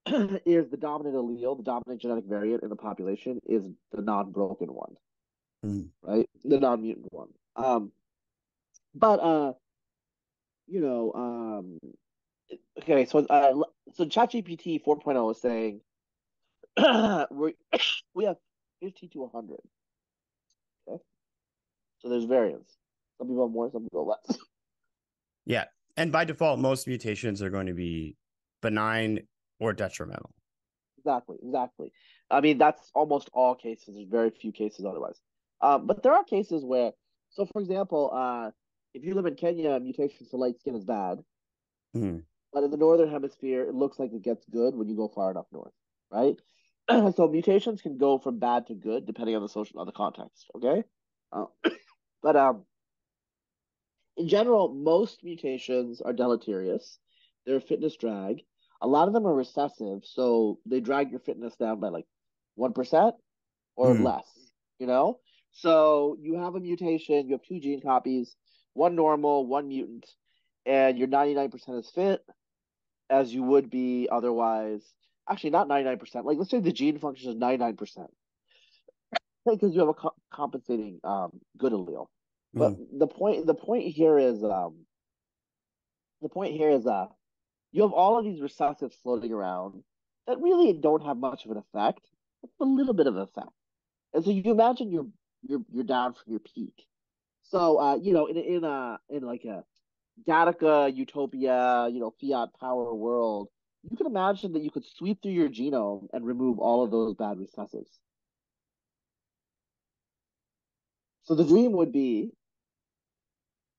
is the dominant allele, the dominant genetic variant in the population, is the non-broken one, mm. right? The non-mutant one. Um, but uh, you know, um, okay. So, uh, so ChatGPT four point oh is saying we we have fifty to one hundred. Okay, so there's variants. Some people have more, some people less. Yeah, and by default, most mutations are going to be benign or detrimental. Exactly, exactly. I mean, that's almost all cases. There's very few cases otherwise. Um, but there are cases where, so for example, uh, if you live in Kenya, mutations to light skin is bad. Mm. But in the northern hemisphere, it looks like it gets good when you go far enough north, right? So mutations can go from bad to good depending on the social, on the context. Okay, uh, but um, in general, most mutations are deleterious. They're a fitness drag. A lot of them are recessive, so they drag your fitness down by like one percent or mm. less, you know? So you have a mutation, you have two gene copies, one normal, one mutant, and you're ninety-nine percent as fit as you would be otherwise. Actually, not ninety-nine percent. Like, let's say the gene function is ninety-nine percent because you have a co compensating um, good allele. But mm. the point the point here is um, – the point here is uh, – you have all of these recessives floating around that really don't have much of an effect, but a little bit of an effect. And so you imagine you're you're you're down from your peak. So uh, you know, in in a in like a Gattaca utopia, you know, fiat power world, you can imagine that you could sweep through your genome and remove all of those bad recessives. So the dream would be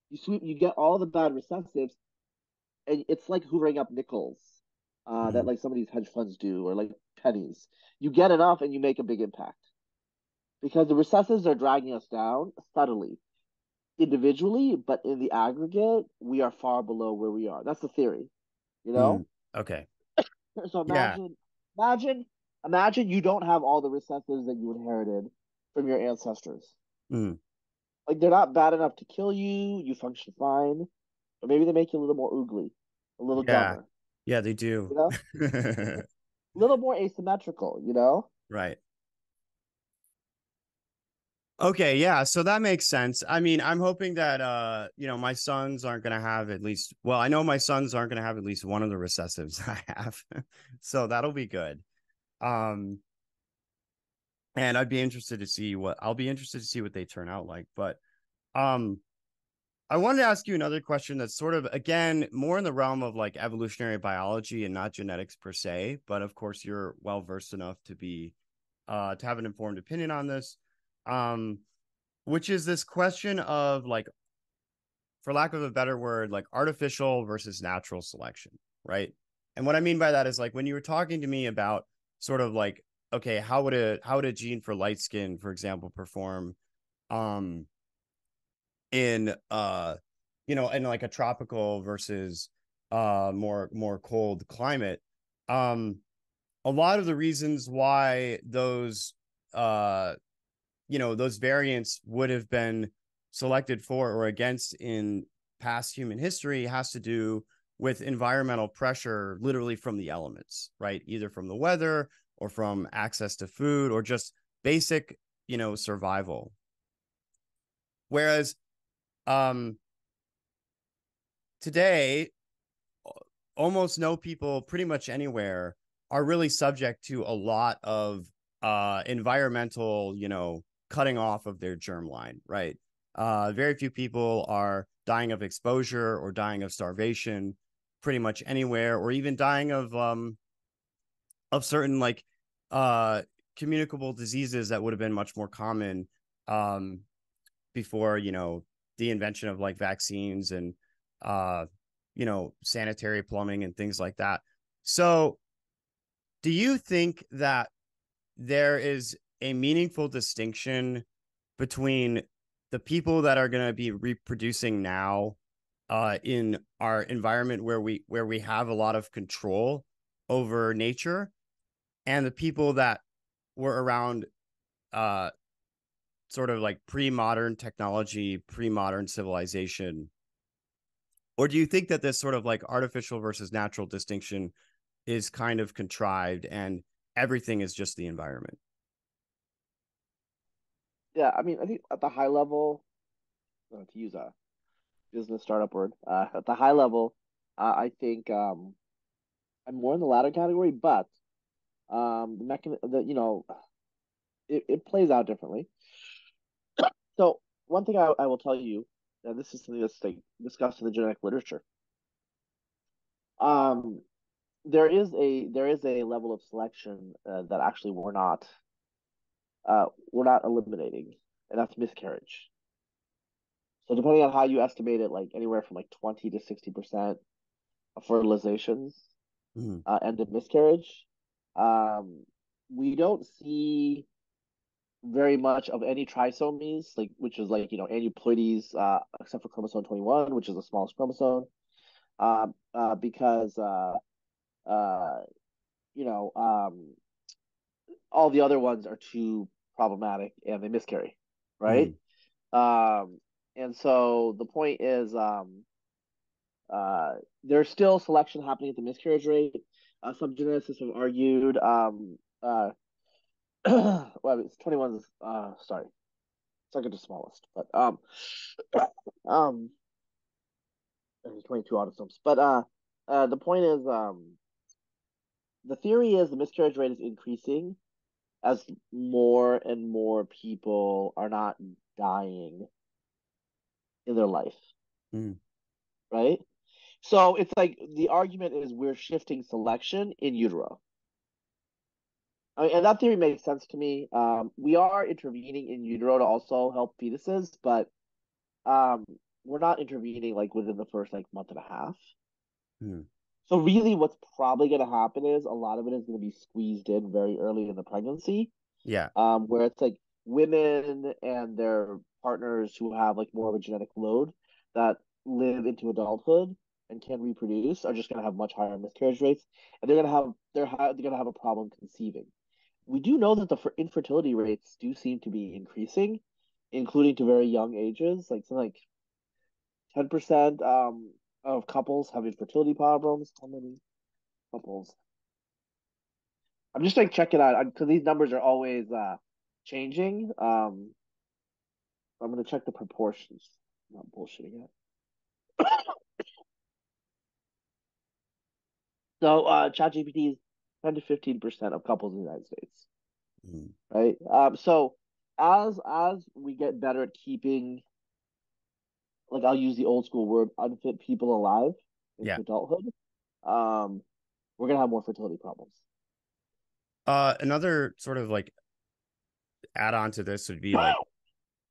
you sweep, you get all the bad recessives. And it's like hoovering up nickels uh, mm-hmm. that like some of these hedge funds do, or like pennies. You get enough and you make a big impact. Because the recessives are dragging us down subtly, individually, but in the aggregate, we are far below where we are. That's the theory, you know? Mm, okay. So imagine, yeah. imagine, imagine you don't have all the recessives that you inherited from your ancestors. Mm. Like they're not bad enough to kill you. You function fine. Or maybe they make you a little more oogly, a little yeah. dumber. Yeah, they do. You know? A little more asymmetrical, you know? Right. Okay, yeah, so that makes sense. I mean, I'm hoping that, uh, you know, my sons aren't going to have at least, well, I know my sons aren't going to have at least one of the recessives I have. So that'll be good. Um, and I'd be interested to see what, I'll be interested to see what they turn out like. But, um, I wanted to ask you another question that's sort of, again, more in the realm of like evolutionary biology and not genetics per se, but of course you're well-versed enough to be, uh, to have an informed opinion on this, um, which is this question of like, for lack of a better word, like artificial versus natural selection, right? And what I mean by that is like, when you were talking to me about sort of like, okay, how would a, how would a gene for light skin, for example, perform, um, in uh you know in like a tropical versus uh more more cold climate, um a lot of the reasons why those uh you know those variants would have been selected for or against in past human history has to do with environmental pressure, literally from the elements, right? Either from the weather or from access to food or just basic you know survival. Whereas Um, today, almost no people pretty much anywhere are really subject to a lot of uh, environmental, you know, cutting off of their germline, right? Uh, very few people are dying of exposure or dying of starvation pretty much anywhere, or even dying of, um, of certain like uh, communicable diseases that would have been much more common um, before, you know, the invention of like vaccines and, uh, you know, sanitary plumbing and things like that. So do you think that there is a meaningful distinction between the people that are going to be reproducing now uh, in our environment where we, where we have a lot of control over nature, and the people that were around, uh, sort of like pre-modern technology, pre-modern civilization? Or do you think that this sort of like artificial versus natural distinction is kind of contrived and everything is just the environment. Yeah, I mean, I think at the high level, uh, to use a business startup word, uh, at the high level, uh, I think um, I'm more in the latter category, but um, the mechanism, the, you know, it, it plays out differently. So one thing I, I will tell you, and this is something that's discussed in the genetic literature, um, there is a there is a level of selection uh, that actually we're not. Uh, we're not eliminating, and that's miscarriage. So depending on how you estimate it, like anywhere from like twenty to sixty percent of fertilizations mm-hmm. uh, end in miscarriage. Um, we don't see very much of any trisomies, like which is like you know aneuploidies, uh, except for chromosome twenty-one, which is the smallest chromosome, uh, uh, because uh, uh, you know. Um, all the other ones are too problematic and they miscarry, right? Mm. Um, and so the point is um, uh, there's still selection happening at the miscarriage rate. Uh, some geneticists have argued, um, uh, well, it's twenty-one, uh, sorry, second to smallest, but um, um, there's twenty-two autosomes. But uh, uh, the point is um, the theory is the miscarriage rate is increasing as more and more people are not dying in their life, mm. right? So it's like the argument is we're shifting selection in utero. I mean, and that theory makes sense to me. Um, we are intervening in utero to also help fetuses, but um, we're not intervening like within the first like month and a half. Mm. So really what's probably going to happen is a lot of it is going to be squeezed in very early in the pregnancy. Yeah. Um, where it's like women and their partners who have like more of a genetic load that live into adulthood and can reproduce are just going to have much higher miscarriage rates. And they're going to have they're, they're going to have a problem conceiving. We do know that the infertility rates do seem to be increasing, including to very young ages, like something like ten percent um of couples have infertility problems. How many couples? I'm just like checking out because these numbers are always uh changing. Um, I'm gonna check the proportions. I'm not bullshitting it. So, uh, ChatGPT is ten to fifteen percent of couples in the United States, mm. right? Um, so as as we get better at keeping. Like I'll use the old school word, unfit people alive in yeah. adulthood, um, we're going to have more fertility problems. Uh, another sort of like add on to this would be like,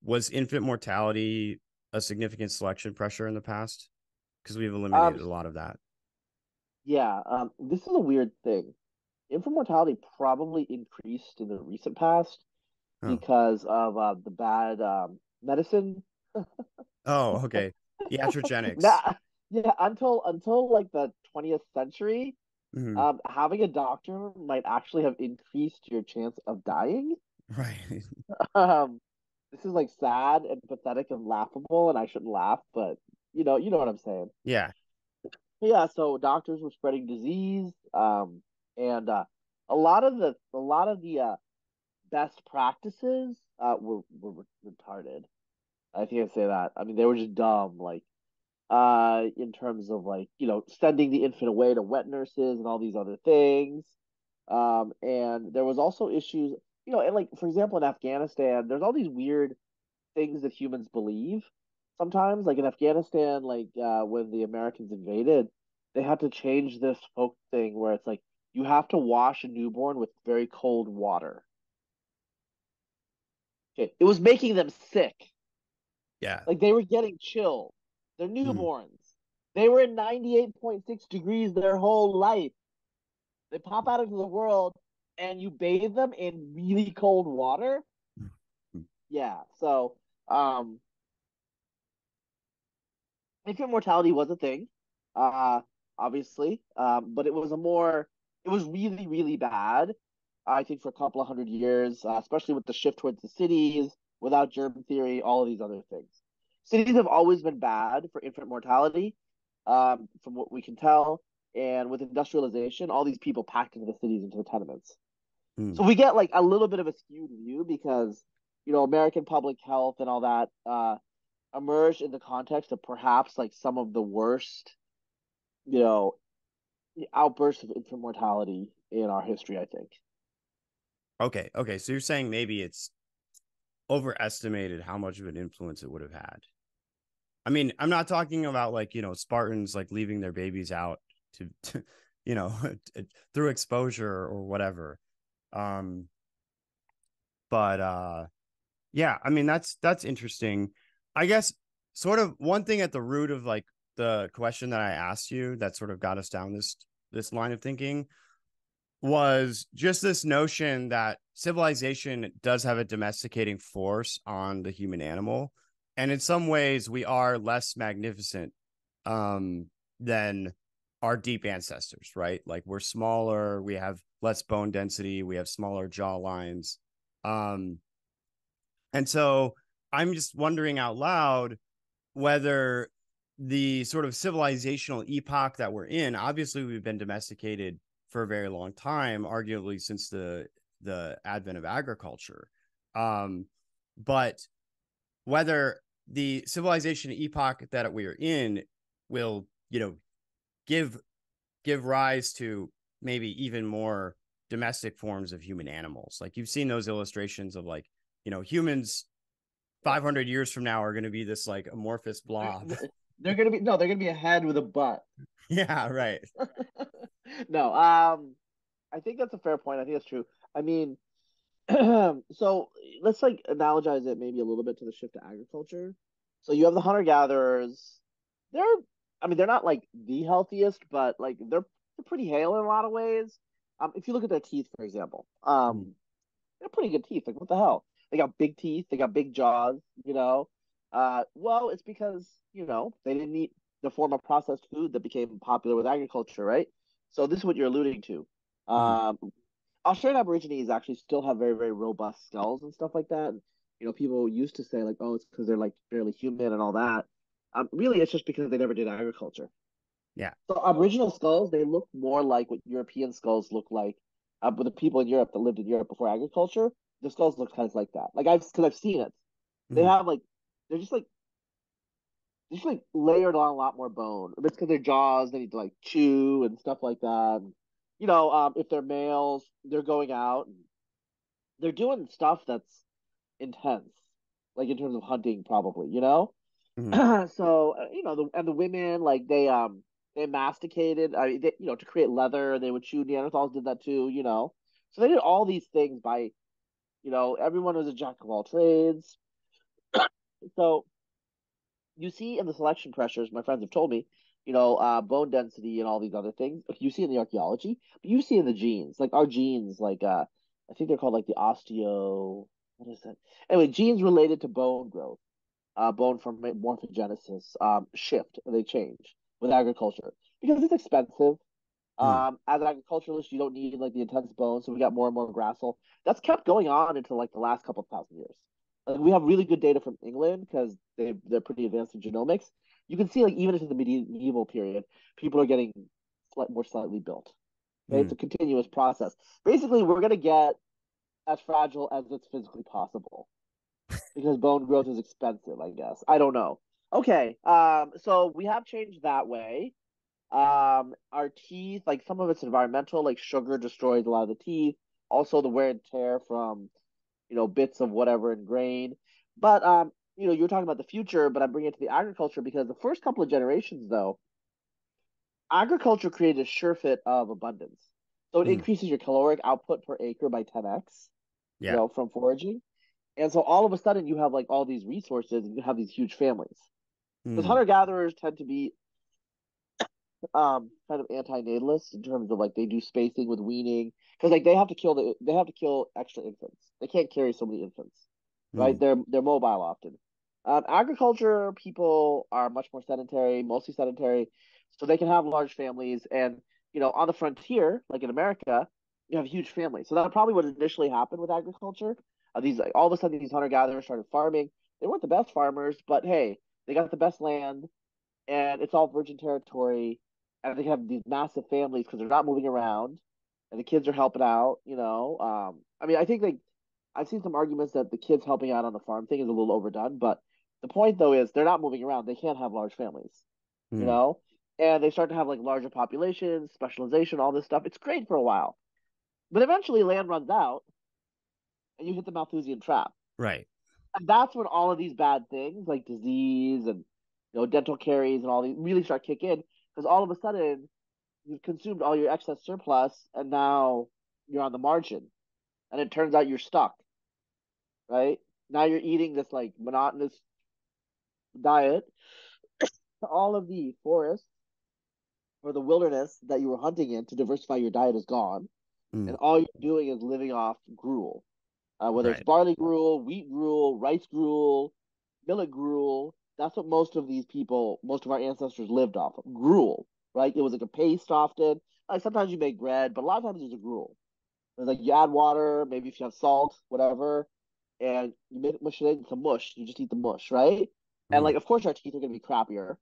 was infant mortality a significant selection pressure in the past? Because we've eliminated um, a lot of that. Yeah. Um, this is a weird thing. Infant mortality probably increased in the recent past oh. because of uh, the bad um, medicine. Oh, okay. Iatrogenics. Nah, yeah, until until like the twentieth century, mm-hmm. um, having a doctor might actually have increased your chance of dying. Right. Um, this is like sad and pathetic and laughable, and I shouldn't laugh, but you know, you know what I'm saying. Yeah. Yeah. So doctors were spreading disease, um, and uh, a lot of the a lot of the uh, best practices uh, were were retarded. I think I say that. I mean, they were just dumb, like, uh, in terms of, like, you know, sending the infant away to wet nurses and all these other things. Um, and there was also issues, you know, and, like, for example, in Afghanistan, there's all these weird things that humans believe sometimes. Like, in Afghanistan, like, uh, when the Americans invaded, they had to change this folk thing where it's, like, you have to wash a newborn with very cold water. Okay. It was making them sick. Yeah. Like they were getting chilled. They're newborns. Mm. They were in ninety-eight point six degrees their whole life. They pop out into the world and you bathe them in really cold water. Mm. Yeah. So, um, infant mortality was a thing, uh, obviously. Um, but it was a more, it was really, really bad, I think, for a couple of hundred years, uh, especially with the shift towards the cities. Without germ theory, all of these other things. Cities have always been bad for infant mortality, um, from what we can tell. and with industrialization, all these people packed into the cities, into the tenements. Mm. So we get like a little bit of a skewed view because, you know, American public health and all that uh, emerged in the context of perhaps like some of the worst, you know, outbursts of infant mortality in our history, I think. Okay. Okay. So you're saying maybe it's overestimated how much of an influence it would have had. I mean, I'm not talking about like, you know, Spartans like leaving their babies out to, to you know, through exposure or whatever. Um, but uh, yeah, I mean, that's that's interesting. I guess sort of one thing at the root of like the question that I asked you that sort of got us down this this line of thinking was just this notion that civilization does have a domesticating force on the human animal. And in some ways, we are less magnificent um, than our deep ancestors, right? Like we're smaller, we have less bone density, we have smaller jaw lines. Um, and so I'm just wondering out loud whether the sort of civilizational epoch that we're in, obviously we've been domesticated for a very long time, arguably since the the advent of agriculture. Um, but whether the civilization epoch that we are in will, you know, give give rise to maybe even more domestic forms of human animals. Like you've seen those illustrations of like, you know, humans five hundred years from now are going to be this like amorphous blob. They're going to be, no, they're going to be a head with a butt. Yeah, right. No, um, I think that's a fair point. I think that's true. I mean, so let's like analogize it maybe a little bit to the shift to agriculture. So you have the hunter-gatherers. They're, I mean, they're not like the healthiest, but like they're pretty hale in a lot of ways. Um, if you look at their teeth, for example, um, mm. they're pretty good teeth. Like what the hell? They got big teeth. They got big jaws. You know, uh, well, it's because you know they didn't eat the form of processed food that became popular with agriculture, right? So this is what you're alluding to. Um, Australian Aborigines actually still have very, very robust skulls and stuff like that. And, you know, people used to say like, oh, it's because they're like barely human and all that. Um, really, it's just because they never did agriculture. Yeah. So Aboriginal skulls, they look more like what European skulls look like. Uh, but the people in Europe that lived in Europe before agriculture, their skulls look kind of like that. Like I've, because I've seen it. They mm-hmm. have like, they're just like, just like layered on a lot more bone. It's because their jaws, they need to like chew and stuff like that. And, you know, um, if they're males, they're going out and they're doing stuff that's intense, like in terms of hunting, probably. You know, mm-hmm. so you know, the and the women like they um they masticated, I mean, they, you know, to create leather. They would chew. Neanderthals did that too. You know, so they did all these things by, you know, everyone was a jack of all trades. So. You see in the selection pressures, my friends have told me, you know, uh, bone density and all these other things. You see in the archaeology, but you see in the genes, like our genes, like uh, I think they're called like the osteo. What is that? Anyway, genes related to bone growth, uh, bone from morphogenesis um, shift. They change with agriculture because it's expensive. Mm. Um, as an agriculturalist, you don't need like the intense bone, so we got more and more grassel. That's kept going on until like the last couple of thousand years. We have really good data from England because they, they're pretty advanced in genomics. You can see, like, even into the medieval period, people are getting more slightly built. Right? Mm. It's a continuous process. Basically, we're going to get as fragile as it's physically possible because bone growth is expensive, I guess. I don't know. Okay, um, so we have changed that way. Um, our teeth, like, some of it's environmental. Like, sugar destroys a lot of the teeth. Also, the wear and tear from... you know, bits of whatever in grain. But, um, you know, you're talking about the future, but I bring it to the agriculture because the first couple of generations, though, agriculture created a surefit of abundance. So it mm. increases your caloric output per acre by ten X, yeah. you know, from foraging. And so all of a sudden you have, like, all these resources and you have these huge families. Because mm. hunter-gatherers tend to be um, kind of anti-natalists in terms of, like, they do spacing with weaning. Because like they have to kill the they have to kill extra infants. They can't carry so many infants, right? Mm. They're they're mobile often. Um, agriculture people are much more sedentary, mostly sedentary, so they can have large families. And you know, on the frontier, like in America, you have huge families. So that probably what initially happened with agriculture. Uh, these like, all of a sudden these hunter gatherers started farming. They weren't the best farmers, but hey, they got the best land, and it's all virgin territory. and they have these massive families because they're not moving around, and the kids are helping out. You know, um, I mean, I think they. I've seen some arguments that the kids helping out on the farm thing is a little overdone, but the point though is they're not moving around. They can't have large families, mm. you know, and they start to have like larger populations, specialization, all this stuff. It's great for a while, but eventually land runs out, and you hit the Malthusian trap, right? And that's when all of these bad things like disease and you know dental caries and all these really start kick in, because all of a sudden you've consumed all your excess surplus, and now you're on the margin. And it turns out you're stuck, right? Now you're eating this like monotonous diet. All of the forest or the wilderness that you were hunting in to diversify your diet is gone. Mm. And all you're doing is living off gruel, uh, whether right. it's barley gruel, wheat gruel, rice gruel, millet gruel. That's what most of these people, most of our ancestors lived off of, gruel, right? It was like a paste often. Like sometimes you make bread, but a lot of times it's a gruel. It's like you add water, maybe if you have salt, whatever, and you make it mush it into mush. You just eat the mush, right? Mm. And like, of course, our teeth are going to be crappier.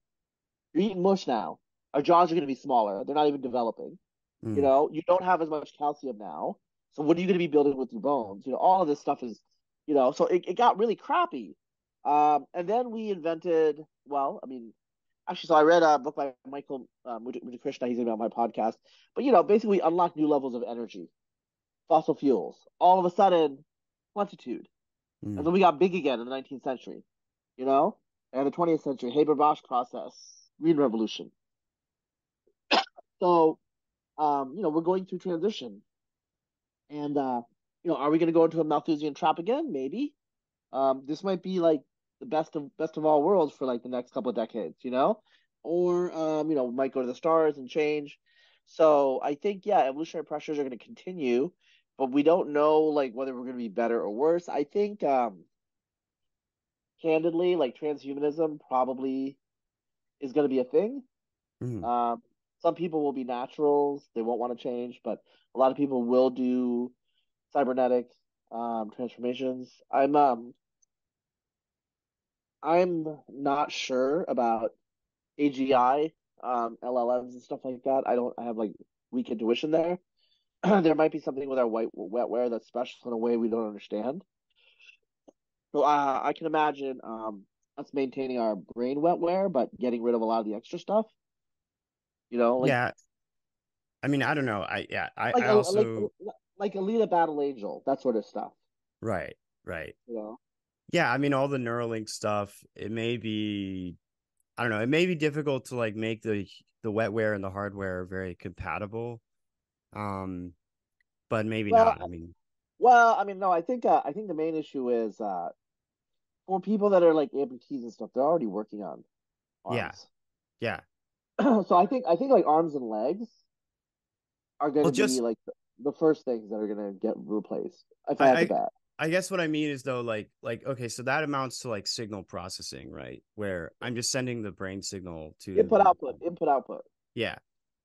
You're eating mush now. Our jaws are going to be smaller. They're not even developing. Mm. You know, you don't have as much calcium now. So what are you going to be building with your bones? You know, all of this stuff is, you know, so it, it got really crappy. Um, and then we invented, well, I mean, actually, so I read a book by Michael uh, Muthukrishna. He's been on my podcast. But, you know, basically we unlock new levels of energy. Fossil fuels, all of a sudden, plenitude. Mm. And then we got big again in the nineteenth century, you know? And the twentieth century, Haber-Bosch process, Green Revolution. So, um, you know, we're going through transition. And, uh, you know, are we going to go into a Malthusian trap again? Maybe. Um, this might be, like, the best of best of all worlds for, like, the next couple of decades, you know? Or, um, you know, we might go to the stars and change. So I think, yeah, evolutionary pressures are going to continue. But we don't know, like, whether we're going to be better or worse. I think, um, candidly, like, transhumanism probably is going to be a thing. Mm. Um, some people will be naturals. They won't want to change. But a lot of people will do cybernetic um, transformations. I'm um, I'm not sure about A G I, um, L L Ms and stuff like that. I don't I have, like, weak intuition there. There might be something with our white wetware that's special in a way we don't understand. So uh, I can imagine um, us maintaining our brain wetware, but getting rid of a lot of the extra stuff. You know, like, yeah. I mean, I don't know. I yeah, I, like, I also like, like Alita Battle Angel, that sort of stuff. Right, right. You know? Yeah, I mean, all the Neuralink stuff. It may be, I don't know. It may be difficult to like make the the wetware and the hardware very compatible. Um, but maybe well, not. I mean, well, I mean, no. I think uh, I think the main issue is uh, for people that are like amputees and stuff, they're already working on arms. Yeah, yeah. So I think I think like arms and legs are going to well, just, be like the first things that are going to get replaced. If I, I, had to bet. I guess what I mean is though, like like okay, so that amounts to like signal processing, right? Where I'm just sending the brain signal to input output, input output. Yeah.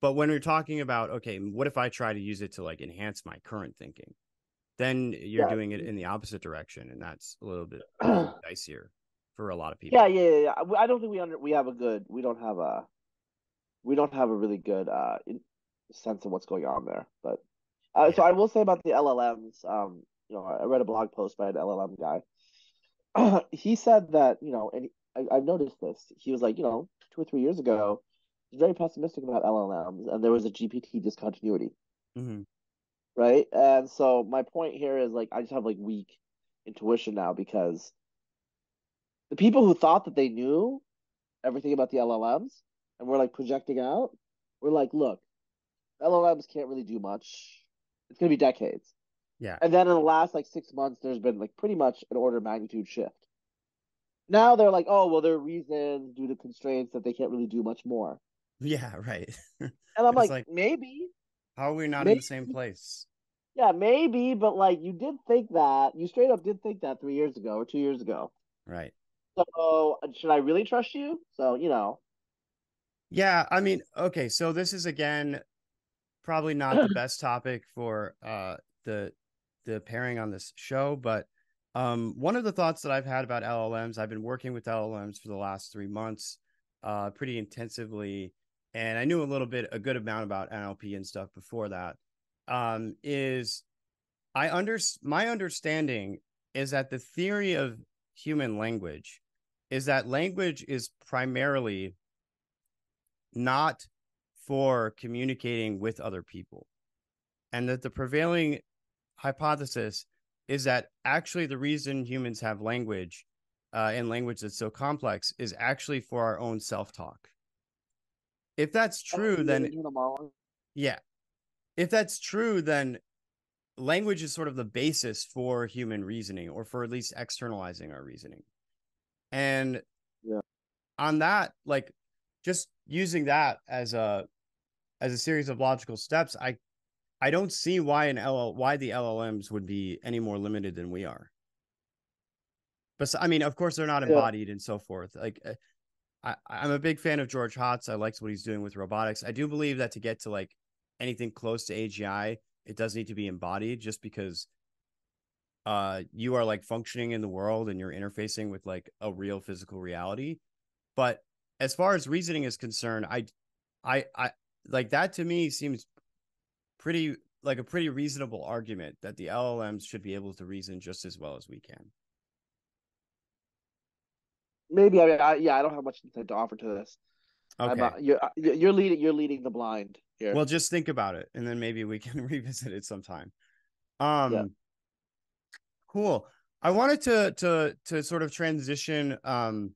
But when we're talking about, okay, what if I try to use it to like enhance my current thinking? Then you're yeah. doing it in the opposite direction, and that's a little bit dicier for a lot of people. Yeah, yeah, yeah. I don't think we under we have a good we don't have a we don't have a really good uh, sense of what's going on there. But uh, yeah. so I will say about the L L Ms. Um, you know, I read a blog post by an L L M guy. He said that you know, and I, I've noticed this. He was like, you know, two or three years ago. Very pessimistic about L L Ms, and there was a G P T discontinuity, mm-hmm. right? And so my point here is like I just have like weak intuition now because the people who thought that they knew everything about the L L Ms and were like projecting out were like, look, L L Ms can't really do much. It's gonna be decades. Yeah. And then in the last like six months, there's been like pretty much an order of magnitude shift. Now they're like, oh well, there are reasons due to constraints that they can't really do much more. Yeah, right. And I'm like, like, maybe. How are we not maybe, in the same place? Yeah, maybe, but like you did think that. You straight up did think that three years ago or two years ago. Right. So should I really trust you? So, you know. Yeah, I mean, okay, so this is, again, probably not the best topic for uh, the the pairing on this show, but um, one of the thoughts that I've had about L L Ms, I've been working with L L Ms for the last three months uh, pretty intensively. and I knew a little bit, a good amount about N L P and stuff before that, um, is I under, my understanding is that the theory of human language is that language is primarily not for communicating with other people, and that the prevailing hypothesis is that actually the reason humans have language uh, and language that's so complex is actually for our own self-talk. If that's true, then yeah, if that's true, then language is sort of the basis for human reasoning, or for at least externalizing our reasoning. And yeah. on that, like just using that as a as a series of logical steps, I I don't see why an L L why the L L Ms would be any more limited than we are. But I mean, of course, they're not embodied yeah. and so forth. Like I, I'm a big fan of George Hotz. I liked what he's doing with robotics. I do believe that to get to like anything close to A G I, it does need to be embodied, just because uh, you are like functioning in the world and you're interfacing with like a real physical reality. But as far as reasoning is concerned, I, I, I like that to me seems pretty like a pretty reasonable argument that the L L Ms should be able to reason just as well as we can. Maybe I mean I, yeah I don't have much to offer to this. Okay, uh, you're you're leading you're leading the blind here. Well, just think about it, and then maybe we can revisit it sometime. Um, yeah. Cool. I wanted to to to sort of transition um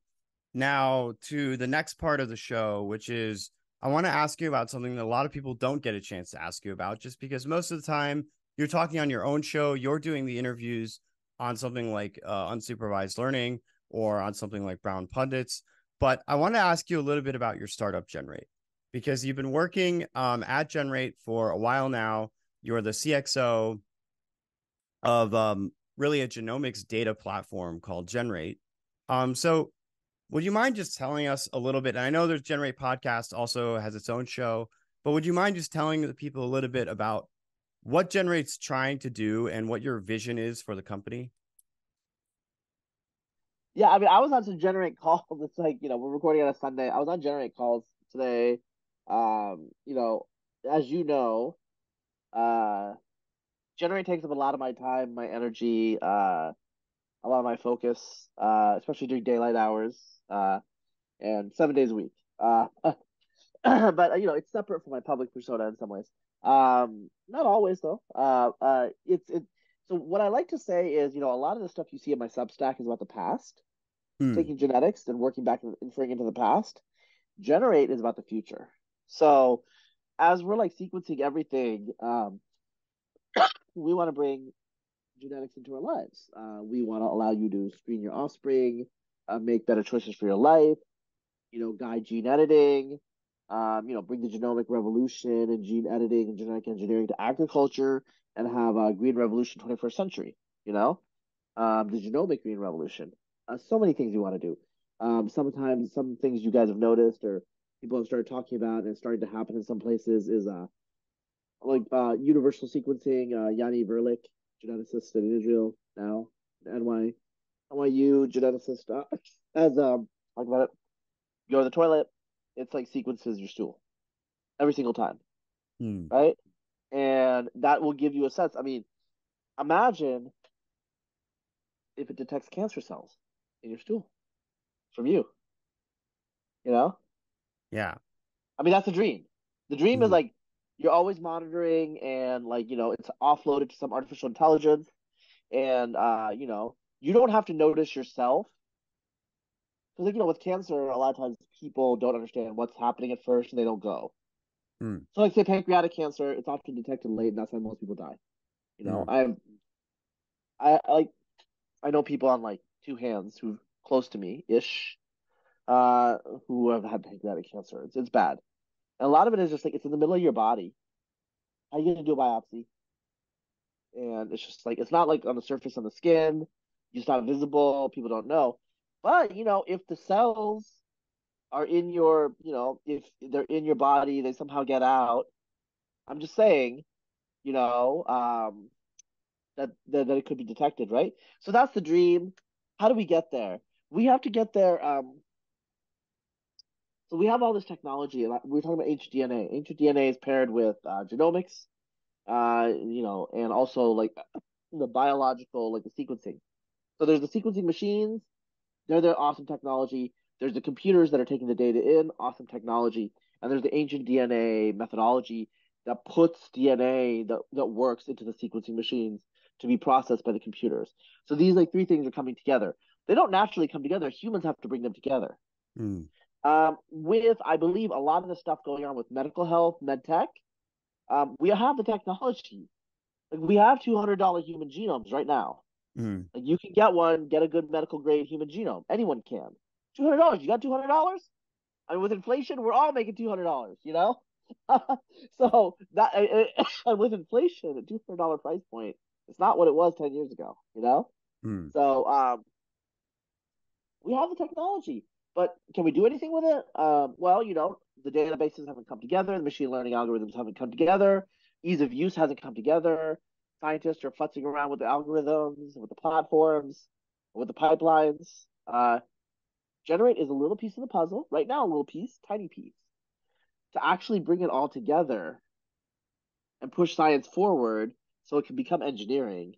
now to the next part of the show, which is I want to ask you about something that a lot of people don't get a chance to ask you about, just because most of the time you're talking on your own show, you're doing the interviews on something like uh, Unsupervised Learning, or on something like Brown Pundits. But I want to ask you a little bit about your startup, Generate, because you've been working um, at Generate for a while now. You're the C X O of um, really a genomics data platform called Generate. Um, so would you mind just telling us a little bit? And I know there's Generate Podcast also has its own show, but would you mind just telling the people a little bit about what Generate's trying to do and what your vision is for the company? Yeah, I mean, I was on some Generate calls. It's like, you know, we're recording on a Sunday. I was on Generate calls today. Um, you know, as you know, uh, Generate takes up a lot of my time, my energy, uh, a lot of my focus, uh, especially during daylight hours, uh, and seven days a week. Uh, but, you know, it's separate from my public persona in some ways. Um, not always, though. Uh, uh, it's it. So what I like to say is, you know, a lot of the stuff you see in my Substack is about the past. Hmm. Taking genetics and working back and inferring into the past. Generate is about the future. So as we're like sequencing everything, um, we want to bring genetics into our lives. Uh, we want to allow you to screen your offspring, uh, make better choices for your life, you know, guide gene editing, um, you know, bring the genomic revolution and gene editing and genetic engineering to agriculture and have a green revolution, twenty-first century, you know, um, the genomic green revolution. Uh, so many things you want to do. Um, sometimes some things you guys have noticed or people have started talking about and it's starting to happen in some places is uh, like uh, universal sequencing. Uh, Yanni Verlick, geneticist in Israel now, N Y, N Y U geneticist, uh, has um, talked about it. Go to the toilet. It's like sequences your stool every single time, hmm. right? And that will give you a sense. I mean, imagine if it detects cancer cells in your stool from you, you know? Yeah. I mean, that's the dream. The dream mm-hmm. is like you're always monitoring and like, you know, it's offloaded to some artificial intelligence. And, uh, you know, you don't have to notice yourself. Because, like, you know, with cancer, a lot of times people don't understand what's happening at first and they don't go. So, like, say pancreatic cancer, it's often detected late, and that's why most people die. You know, no. I'm, I, I like, I know people on like two hands who close to me ish, uh, who have had pancreatic cancer. It's it's bad, and a lot of it is just like it's in the middle of your body. How are you gonna do a biopsy? And it's just like it's not like on the surface on the skin. It's not visible. People don't know. But you know, if the cells are in your, you know, if they're in your body, they somehow get out. I'm just saying, you know, um, that, that that it could be detected, right? So that's the dream. How do we get there? We have to get there. Um, So we have all this technology, and we were talking about H D N A. H D N A is paired with uh, genomics, uh, you know, and also like the biological, like the sequencing. So there's the sequencing machines; they're the awesome technology. There's the computers that are taking the data in, awesome technology, and there's the ancient D N A methodology that puts D N A that that works into the sequencing machines to be processed by the computers. So these like three things are coming together. They don't naturally come together. Humans have to bring them together. Mm. Um, with, I believe, a lot of the stuff going on with medical health, med tech, um, we have the technology. Like, we have two hundred dollars human genomes right now. Mm. Like, you can get one, get a good medical grade human genome. Anyone can. two hundred dollars, you got two hundred dollars? I mean, with inflation, we're all making two hundred dollars, you know? So that and with inflation, a two hundred dollars price point, it's not what it was ten years ago, you know? Mm. So um, we have the technology. But can we do anything with it? Um, well, you know, the databases haven't come together. The machine learning algorithms haven't come together. Ease of use hasn't come together. Scientists are futzing around with the algorithms, with the platforms, with the pipelines. Uh, Generate is a little piece of the puzzle. Right now, a little piece, tiny piece. To actually bring it all together and push science forward so it can become engineering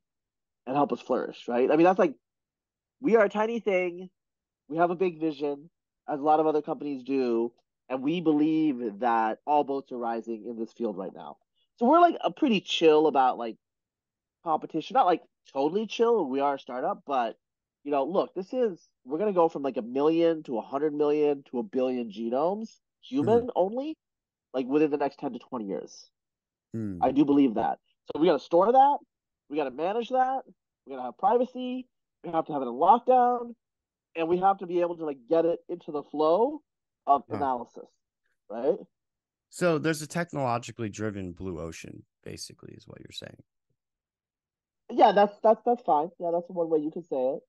and help us flourish, right? I mean, that's like, we are a tiny thing. We have a big vision, as a lot of other companies do, and we believe that all boats are rising in this field right now. So we're like a pretty chill about like competition, not like totally chill. We are a startup, but you know, look, this is we're gonna go from like a million to a hundred million to a billion genomes, human mm. only, like within the next ten to twenty years. Mm. I do believe that. So we gotta store that. We gotta manage that. We gotta have privacy. We have to have it in lockdown. And we have to be able to like get it into the flow of huh. analysis, right? So there's a technologically driven blue ocean, basically, is what you're saying. Yeah, that's that's that's fine. Yeah, that's one way you could say it.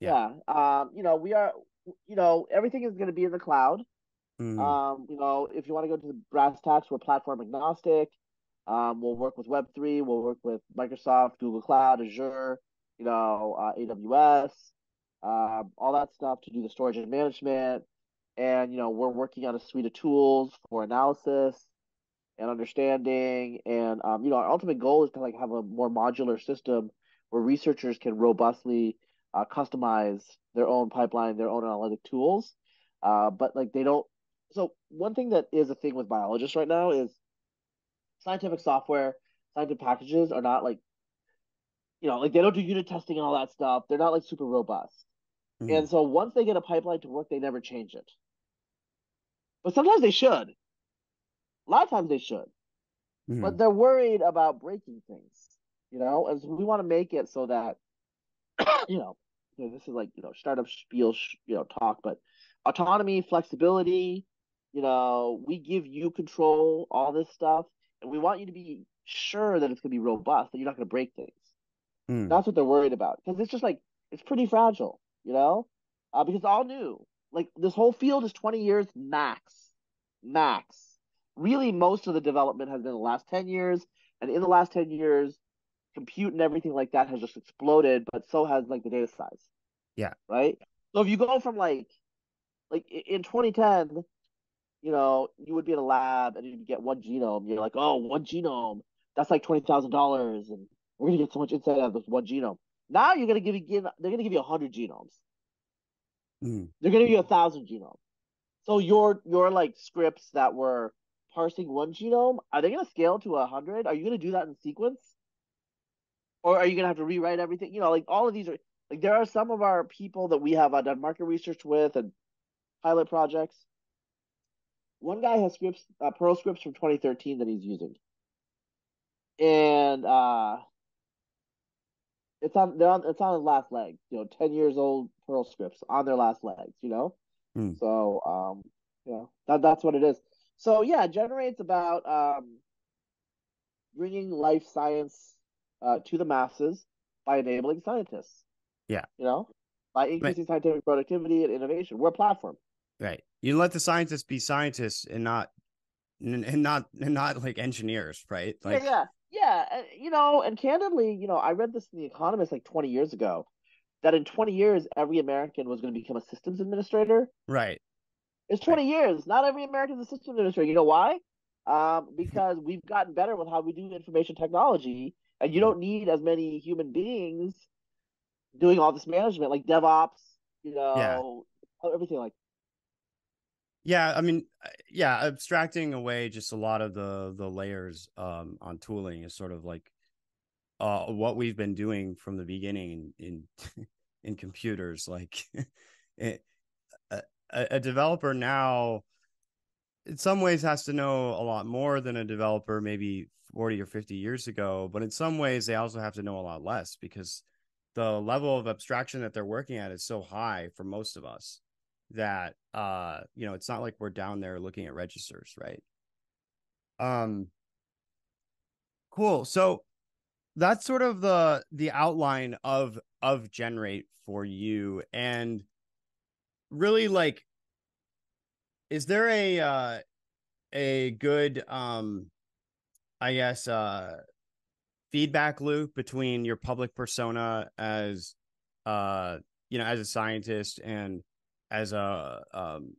Yeah. yeah. Um, you know, we are. You know, everything is going to be in the cloud. Mm. Um, you know, if you want to go to the brass tacks, we're platform agnostic. Um, we'll work with Web three. We'll work with Microsoft, Google Cloud, Azure. You know, uh, A W S. Uh, all that stuff to do the storage and management, and you know we're working on a suite of tools for analysis and understanding, and um, you know our ultimate goal is to like have a more modular system where researchers can robustly uh, customize their own pipeline, their own analytic tools, uh, but like they don't. So one thing that is a thing with biologists right now is scientific software, scientific packages are not like you know like they don't do unit testing and all that stuff. They're not like super robust. And so once they get a pipeline to work, they never change it. But sometimes they should. A lot of times they should. Mm-hmm. But they're worried about breaking things, you know? And so we want to make it so that, you know, you know, this is like, you know, startup spiel, you know, talk, but autonomy, flexibility, you know, we give you control, all this stuff. And we want you to be sure that it's going to be robust, that you're not going to break things. Mm. That's what they're worried about. Because it's just like, it's pretty fragile. You know, uh, because it's all new. Like this whole field is twenty years max, max. Really, most of the development has been the last ten years, and in the last ten years, compute and everything like that has just exploded. But so has like the data size. Yeah. Right. So if you go from like, like in twenty ten, you know, you would be in a lab and you'd get one genome. You're like, oh, one genome. That's like twenty thousand dollars, and we're gonna get so much insight out of this one genome. Now you're gonna give you they're gonna give you a hundred genomes. Mm. They're gonna give you a thousand genomes. So your your like scripts that were parsing one genome, are they gonna scale to a hundred? Are you gonna do that in sequence? Or are you gonna have to rewrite everything? You know, like all of these are like there are some of our people that we have uh, done market research with and pilot projects. One guy has scripts, uh, Perl scripts from twenty thirteen that he's using, and uh. It's on, they're on. It's on the last leg. You know, ten years old Perl scripts on their last legs. You know, mm. so um, you know that that's what it is. So yeah, Generate's about um, bringing life science uh, to the masses by enabling scientists. Yeah, you know, by increasing right. scientific productivity and innovation. We're a platform. Right. You let the scientists be scientists and not and not and not like engineers, right? Like, yeah. yeah. Yeah, you know, and candidly, you know, I read this in The Economist like twenty years ago, that in twenty years, every American was going to become a systems administrator. Right. It's twenty years. Not every American is a systems administrator. You know why? Um, because we've gotten better with how we do information technology, and you don't need as many human beings doing all this management, like DevOps, you know, yeah. everything like that. Yeah, I mean, yeah, abstracting away just a lot of the the layers um, on tooling is sort of like uh, what we've been doing from the beginning in in, in computers. Like it, a, a developer now, in some ways, has to know a lot more than a developer maybe forty or fifty years ago. But in some ways, they also have to know a lot less because the level of abstraction that they're working at is so high for most of us. That uh you know, it's not like we're down there looking at registers, right? Um cool. So that's sort of the the outline of of Generate for you. And really, like, is there a uh a good um I guess uh feedback loop between your public persona as uh you know, as a scientist and as a um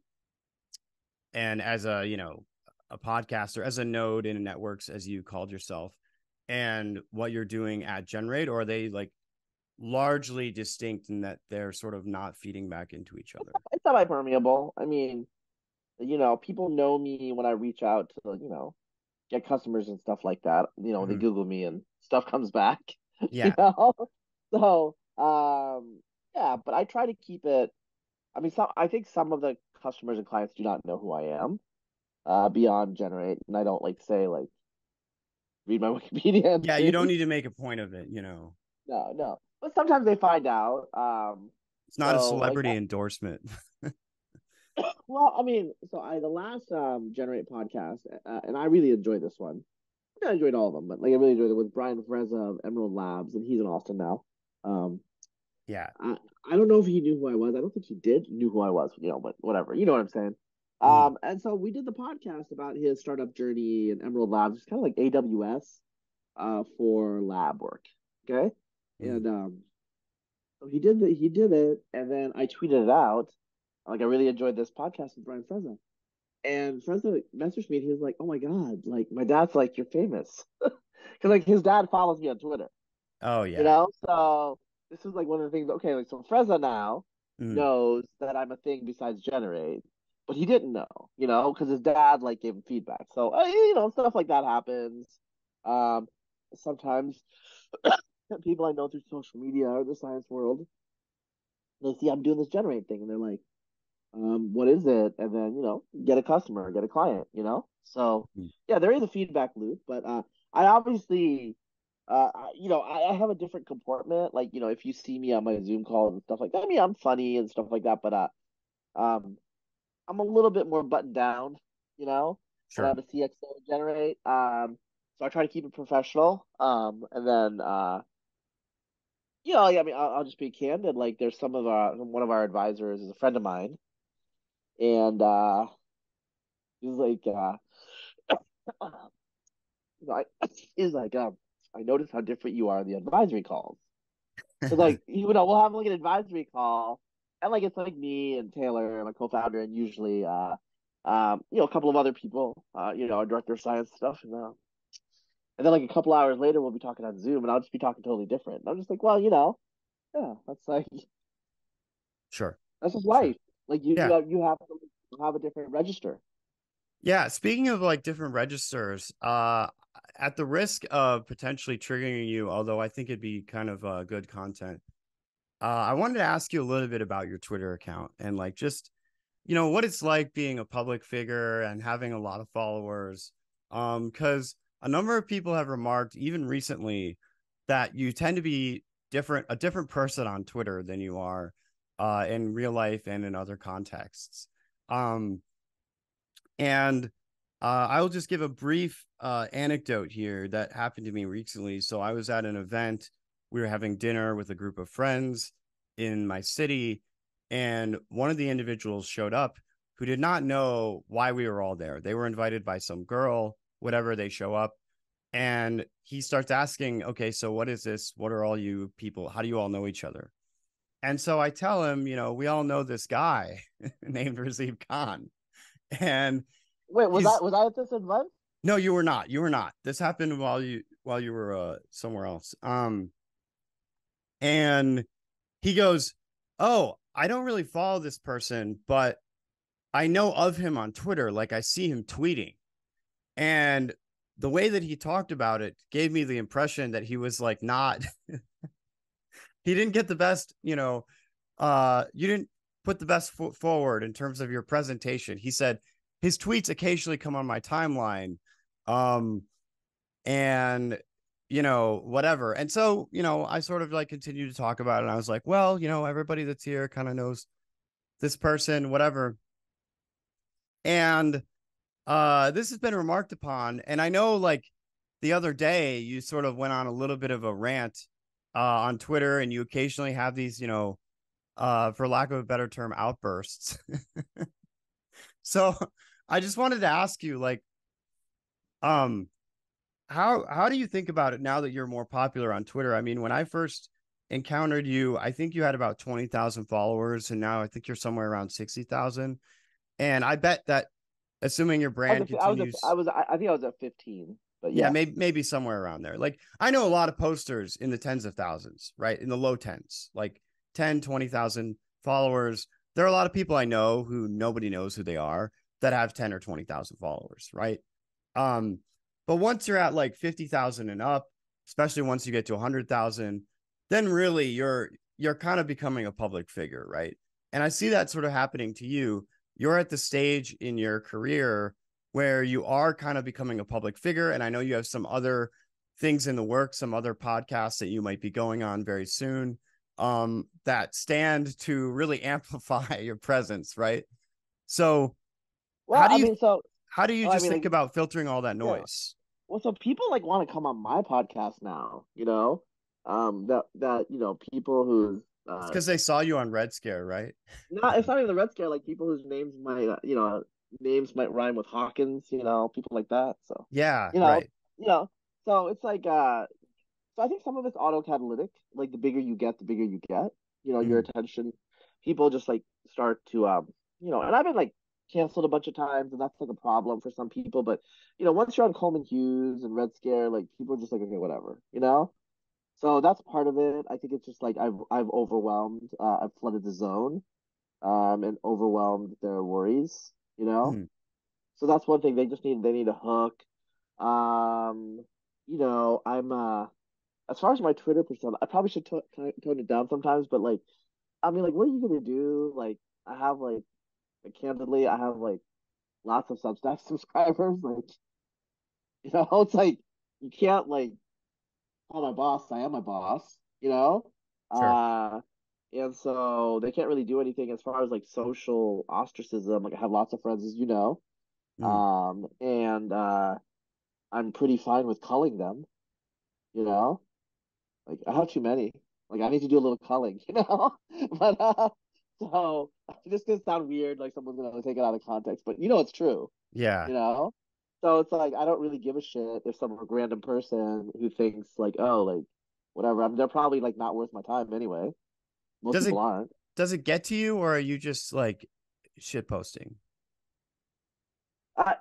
and as a you know a podcaster, as a node in networks, as you called yourself, and what you're doing at Generate? Or are they like largely distinct in that they're sort of not feeding back into each other? It's not permeable. I mean, you know, people know me when I reach out to, you know, get customers and stuff like that. You know, mm-hmm. they Google me and stuff comes back. Yeah. You know? So um yeah, but I try to keep it. I mean, some, I think some of the customers and clients do not know who I am uh, beyond Generate. And I don't like say, like, read my Wikipedia. Yeah, you don't need to make a point of it, you know. No, no. But sometimes they find out. Um, it's not so, a celebrity like, endorsement. Well, I mean, so I the last um, Generate podcast, uh, and I really enjoyed this one. I enjoyed all of them, but like I really enjoyed it with Brian Frezza of Emerald Labs, and he's in Austin now. Um, Yeah, I, I don't know if he knew who I was. I don't think he did knew who I was, you know, but whatever. You know what I'm saying? Mm. Um, and so we did the podcast about his startup journey and Emerald Labs. It's kind of like A W S uh, for lab work, okay? Mm. And um, so he did the, he did it, and then I tweeted it out. Like, I really enjoyed this podcast with Brian Frezza. And Frezza messaged me, and he was like, oh, my God, like, my dad's like, you're famous. Because, like, his dad follows me on Twitter. Oh, yeah. You know, so... This is like one of the things. Okay, like, so Frezza now mm. knows that I'm a thing besides Generate, but he didn't know, you know, because his dad like gave him feedback. So uh, you know, stuff like that happens. Um, sometimes people I know through social media or the science world, they see I'm doing this Generate thing, and they're like, um, "What is it?" And then, you know, get a customer, get a client, you know. So mm. yeah, there is a feedback loop, but uh, I obviously. Uh, you know, I, I have a different comportment. Like, you know, if you see me on my Zoom calls and stuff like that, I mean, I'm funny and stuff like that, but uh, um, I'm a little bit more buttoned down, you know, sure. I'm a C X O Generate. Um, so I try to keep it professional. Um, and then, uh, you know, I mean, I'll, I'll just be candid. Like, there's some of our, one of our advisors is a friend of mine, and uh, he's like, uh, he's like, um, I noticed how different you are in the advisory calls. So, like, you know, we'll have like an advisory call, and like it's like me and Taylor and my co-founder, and usually, uh, um, you know, a couple of other people, uh, you know, our director of science stuff, and, uh, and then like a couple hours later, we'll be talking on Zoom, and I'll just be talking totally different. And I'm just like, well, you know, yeah, that's like, sure, that's just life. Sure. Like you, yeah. you, have, you have to have a different register. Yeah, speaking of like different registers, uh. at the risk of potentially triggering you, although I think it'd be kind of uh, good content, uh, I wanted to ask you a little bit about your Twitter account and like just, you know, what it's like being a public figure and having a lot of followers. Um, because a number of people have remarked, even recently, that you tend to be different, a different person on Twitter than you are uh, in real life and in other contexts. Um, and Uh, I will just give a brief uh, anecdote here that happened to me recently. So I was at an event. We were having dinner with a group of friends in my city, and one of the individuals showed up who did not know why we were all there. They were invited by some girl, whatever, they show up, and he starts asking, okay, so what is this? What are all you people? How do you all know each other? And so I tell him, you know, we all know this guy named Razib Khan. And wait, was that was I at this event? No, you were not. You were not. This happened while you while you were uh, somewhere else. Um, and he goes, "Oh, I don't really follow this person, but I know of him on Twitter. Like, I see him tweeting." And the way that he talked about it gave me the impression that he was like not. He didn't get the best, you know. Uh, you didn't put the best foot forward in terms of your presentation. He said his tweets occasionally come on my timeline, um, and you know, whatever. And so, you know, I sort of like continued to talk about it. And I was like, well, you know, everybody that's here kind of knows this person, whatever. And uh, this has been remarked upon. And I know, like, the other day you sort of went on a little bit of a rant uh, on Twitter, and you occasionally have these, you know, uh, for lack of a better term, outbursts. So I just wanted to ask you, like, um, How how do you think about it now that you're more popular on Twitter? I mean, when I first encountered you, I think you had about twenty thousand followers, and now I think you're somewhere around sixty thousand. And I bet that, assuming your brand I was a, continues, I was, a, I, was a, I think I was at fifteen, but yeah, yeah maybe maybe somewhere around there. Like, I know a lot of posters in the tens of thousands, right? In the low tens, like ten, twenty thousand followers. There are a lot of people I know who nobody knows who they are that have ten or twenty thousand followers, right? Um. But once you're at like fifty thousand and up, especially once you get to one hundred thousand, then really you're you're kind of becoming a public figure, right? And I see that sort of happening to you. You're at the stage in your career where you are kind of becoming a public figure. And I know you have some other things in the works, some other podcasts that you might be going on very soon um, that stand to really amplify your presence, right? So well, how do I you mean, so how do you well, just I mean, think like, about filtering all that noise? Yeah. Well, so people like want to come on my podcast now, you know, um, that, that, you know, people who, uh, it's 'cause they saw you on Red Scare, right? No, it's not even the Red Scare, like people whose names might, you know, names might rhyme with Hawkins, you know, people like that. So, yeah, you know, right. you know, so it's like, uh, so I think some of it's autocatalytic, like the bigger you get, the bigger you get, you know, mm-hmm. your attention, people just like start to, um, you know, and I've been like canceled a bunch of times, and that's like a problem for some people. But you know, once you're on Coleman Hughes and Red Scare, like people are just like, okay, whatever, you know. So that's part of it. I think it's just like I've I've overwhelmed, uh, I've flooded the zone, um, and overwhelmed their worries, you know. Mm. So that's one thing. They just need they need a hook. Um, you know, I'm uh, as far as my Twitter persona, I probably should t- t- tone it down sometimes. But like, I mean, like, what are you gonna do? Like, I have like. But candidly, I have like lots of Substack subscribers. Like, you know, it's like you can't like call my boss. I am my boss, you know. Sure. Uh, and so they can't really do anything as far as like social ostracism. Like, I have lots of friends, as you know, mm. um, and uh, I'm pretty fine with calling them. You know, like I have too many. Like, I need to do a little calling, you know. but uh, so. This could sound weird, like someone's gonna take it out of context, but you know it's true. Yeah. You know? So it's like I don't really give a shit if some random person who thinks like, oh, like whatever. I mean, they're probably like not worth my time anyway. Most does people it, aren't. Does it get to you, or are you just like shit posting? I...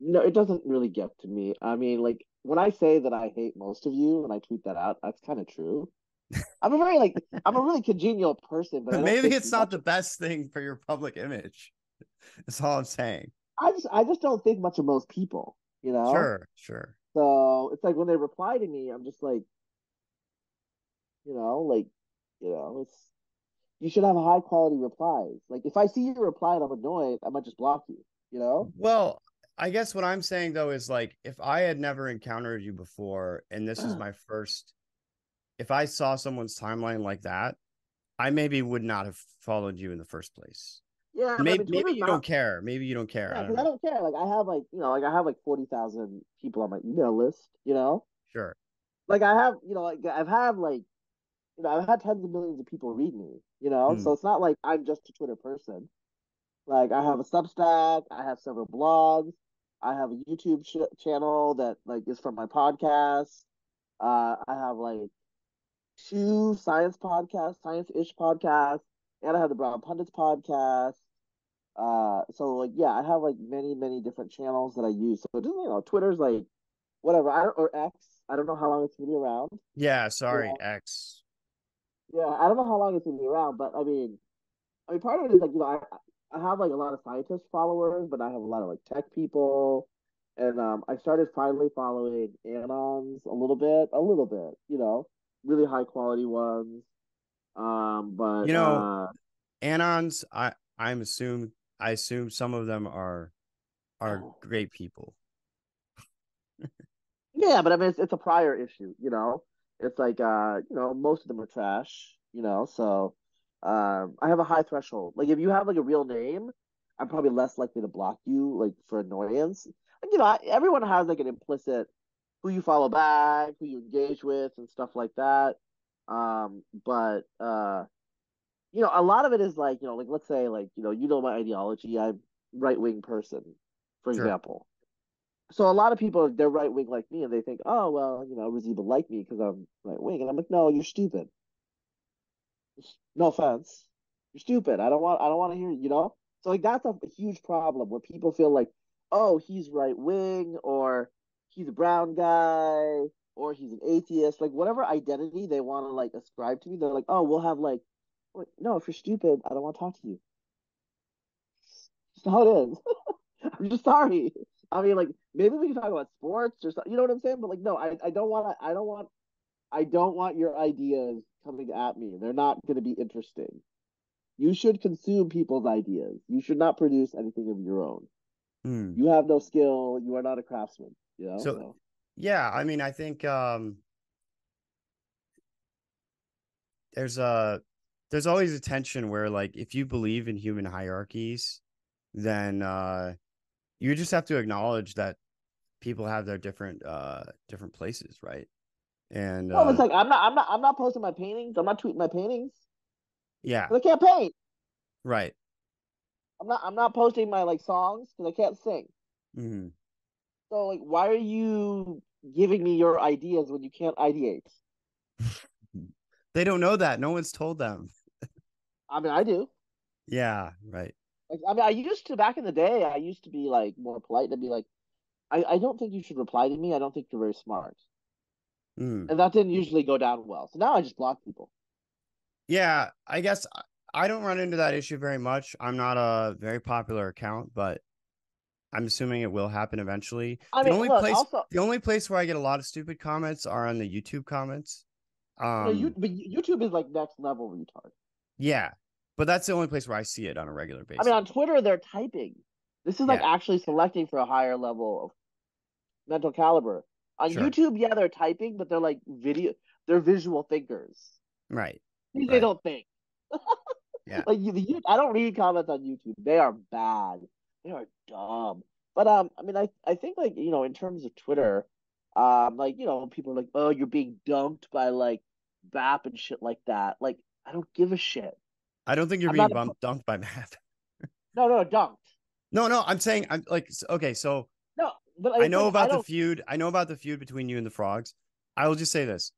No, it doesn't really get to me. I mean, like when I say that I hate most of you and I tweet that out, that's kind of true. I'm a very like I'm a really congenial person, but maybe it's not the best thing for your public image. That's all I'm saying. I just I just don't think much of most people, you know. Sure, sure. So it's like when they reply to me, I'm just like, you know, like, you know, it's you should have high quality replies. Like if I see your reply and I'm annoyed, I might just block you, you know? Well, I guess what I'm saying though is like if I had never encountered you before and this is my first if I saw someone's timeline like that, I maybe would not have followed you in the first place. Yeah, maybe, maybe you not... don't care. Maybe you don't care. Yeah, I, don't I don't care. Like I have like, you know, like I have like forty thousand people on my email list, you know? Sure. Like I have, you know, like I've had like, you know, I've had tens of millions of people read me, you know? Mm. So it's not like I'm just a Twitter person. Like I have a Substack. I have several blogs. I have a YouTube ch- channel that like is from my podcast. Uh, I have like, two science podcasts, science-ish podcasts, and I have the Brown Pundits podcast. Uh, so like, yeah, I have like many, many different channels that I use. So just, you know, Twitter's like whatever, I, or X. I don't know how long it's gonna be around. Yeah, sorry, you know? X. Yeah, I don't know how long it's gonna be around, but I mean, I mean, part of it is like, you know, I, I have like a lot of scientist followers, but I have a lot of like tech people, and um, I started finally following Anons a little bit, a little bit, you know, really high quality ones. Um, but you know, uh, Anons, I I'm assume I assume some of them are are great people. Yeah, but I mean, it's, it's a prior issue, you know. It's like, uh, you know, most of them are trash, you know. So, um, I have a high threshold. Like, if you have like a real name, I'm probably less likely to block you, like for annoyance. Like, you know, I, everyone has like an implicit who you follow back, who you engage with, and stuff like that. Um, but uh, you know, a lot of it is like, you know, like let's say like you know, you know my ideology. I'm right wing person, for sure. example. So a lot of people, they're right-wing like me, and they think, oh, well, you know, Razib will like me because I'm right-wing. And I'm like, no, you're stupid. No offense. You're stupid. I don't want I don't want to hear you, you know? So, like, that's a huge problem where people feel like, oh, he's right-wing, or he's a brown guy, or he's an atheist. Like, whatever identity they want to, like, ascribe to me, they're like, oh, we'll have, like, like no, if you're stupid, I don't want to talk to you. That's how it is. I'm just sorry. I mean, like, maybe we can talk about sports or something. You know what I'm saying? But like, no, I, I don't want I don't want I don't want your ideas coming at me. They're not going to be interesting. You should consume people's ideas. You should not produce anything of your own. Hmm. You have no skill. You are not a craftsman. You know. So, so. Yeah, I mean, I think um, there's a there's always a tension where, like, if you believe in human hierarchies, then. Uh, You just have to acknowledge that people have their different uh, different places, right? And no, uh, it's like I'm not, I'm not, I'm not posting my paintings. I'm not tweeting my paintings. Yeah, I can't paint. Right. I'm not. I'm not posting my like songs because I can't sing. Mm-hmm. So like, why are you giving me your ideas when you can't ideate? They don't know that. No one's told them. I mean, I do. Yeah. Right. Like, I mean, I used to, back in the day, I used to be, like, more polite and be like, I, I don't think you should reply to me. I don't think you're very smart. Mm. And that didn't usually go down well. So now I just block people. Yeah, I guess I don't run into that issue very much. I'm not a very popular account, but I'm assuming it will happen eventually. I mean, the only look, place also, the only place where I get a lot of stupid comments are on the YouTube comments. Um, you know, you, but YouTube is, like, next level retard. Yeah. But that's the only place where I see it on a regular basis. I mean, on Twitter, they're typing. This is like yeah. actually selecting for a higher level of mental caliber. On sure. YouTube, yeah, they're typing, but they're like video. They're visual thinkers. Right. They right. don't think. yeah. Like you, you, I don't read comments on YouTube. They are bad. They are dumb. But um, I mean, I I think like you know, in terms of Twitter, um, like you know, people are like, oh, you're being dumped by like B A P and shit like that. Like, I don't give a shit. I don't think you're I'm being bumped, a... dunked by math. No, no, dunked. No, no, I'm saying I'm like okay, so no, but I, I know about I the feud. I know about the feud between you and the frogs. I will just say this: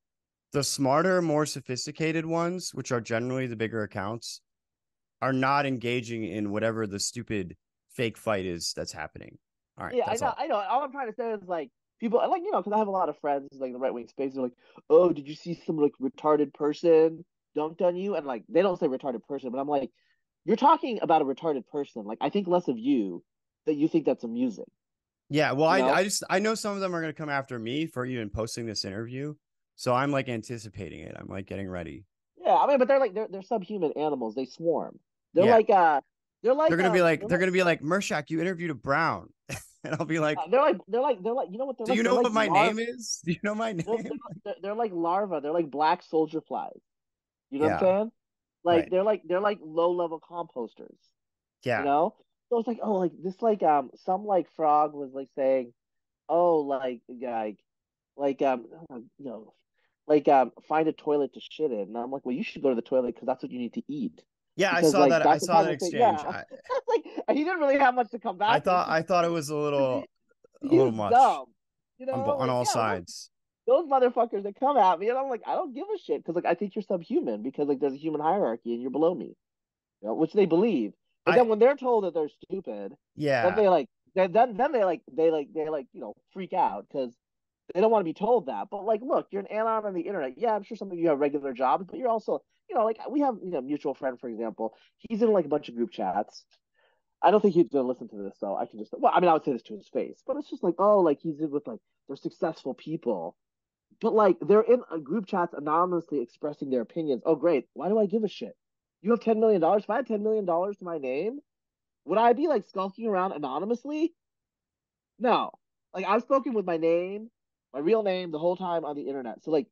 the smarter, more sophisticated ones, which are generally the bigger accounts, are not engaging in whatever the stupid fake fight is that's happening. All right. Yeah, I know. All. I know. All I'm trying to say is like people, like you know, because I have a lot of friends like in the right wing space. They're like, oh, did you see some like retarded person dunked on you? And like they don't say retarded person, but I'm like, you're talking about a retarded person. Like I think less of you that you think that's amusing. Yeah, well, you I know? I just I know some of them are gonna come after me for even posting this interview, so I'm like anticipating it. I'm like getting ready. Yeah, I mean, but they're like they're they're subhuman animals. They swarm. They're yeah. like uh, they're like they're gonna um, be like they're, they're like, gonna be like Murshak, you interviewed a Brown, and I'll be like uh, they're like they're like they're like you know what? They're do like, you know what like my larvae. name is? Do you know my name? They're, they're, they're like larvae. They're like black soldier flies. You know yeah. what I'm saying? Like right. they're like they're like low level composters. Yeah. You know? So it's like, oh, like this like um some like frog was like saying, oh, like like like um you know like um find a toilet to shit in. And I'm like, well, you should go to the toilet because that's what you need to eat. Yeah, because, I saw like, that I saw that exchange. Yeah. I, like he didn't really have much to come back I thought to. I thought it was a little a little much dumb, you know? on, on like, all yeah, sides. Like, those motherfuckers that come at me, and I'm like, I don't give a shit because like I think you're subhuman because like there's a human hierarchy and you're below me. you know, which they believe. But I, then when they're told that they're stupid, yeah, then they like then then they like they like they like you know freak out because they don't want to be told that. But like, look, you're an anon on the internet. Yeah, I'm sure some of you have regular jobs, but you're also you know like we have you know mutual friend, for example. He's in like a bunch of group chats. I don't think he's gonna listen to this though. I can just well, I mean, I would say this to his face, but it's just like, oh, like he's in with like they're successful people, but like they're in a group chats anonymously expressing their opinions. Oh, great. Why do I give a shit? You have ten million dollars. If I had ten million dollars to my name, would I be like skulking around anonymously? No. Like I've spoken with my name, my real name, the whole time on the internet. So like,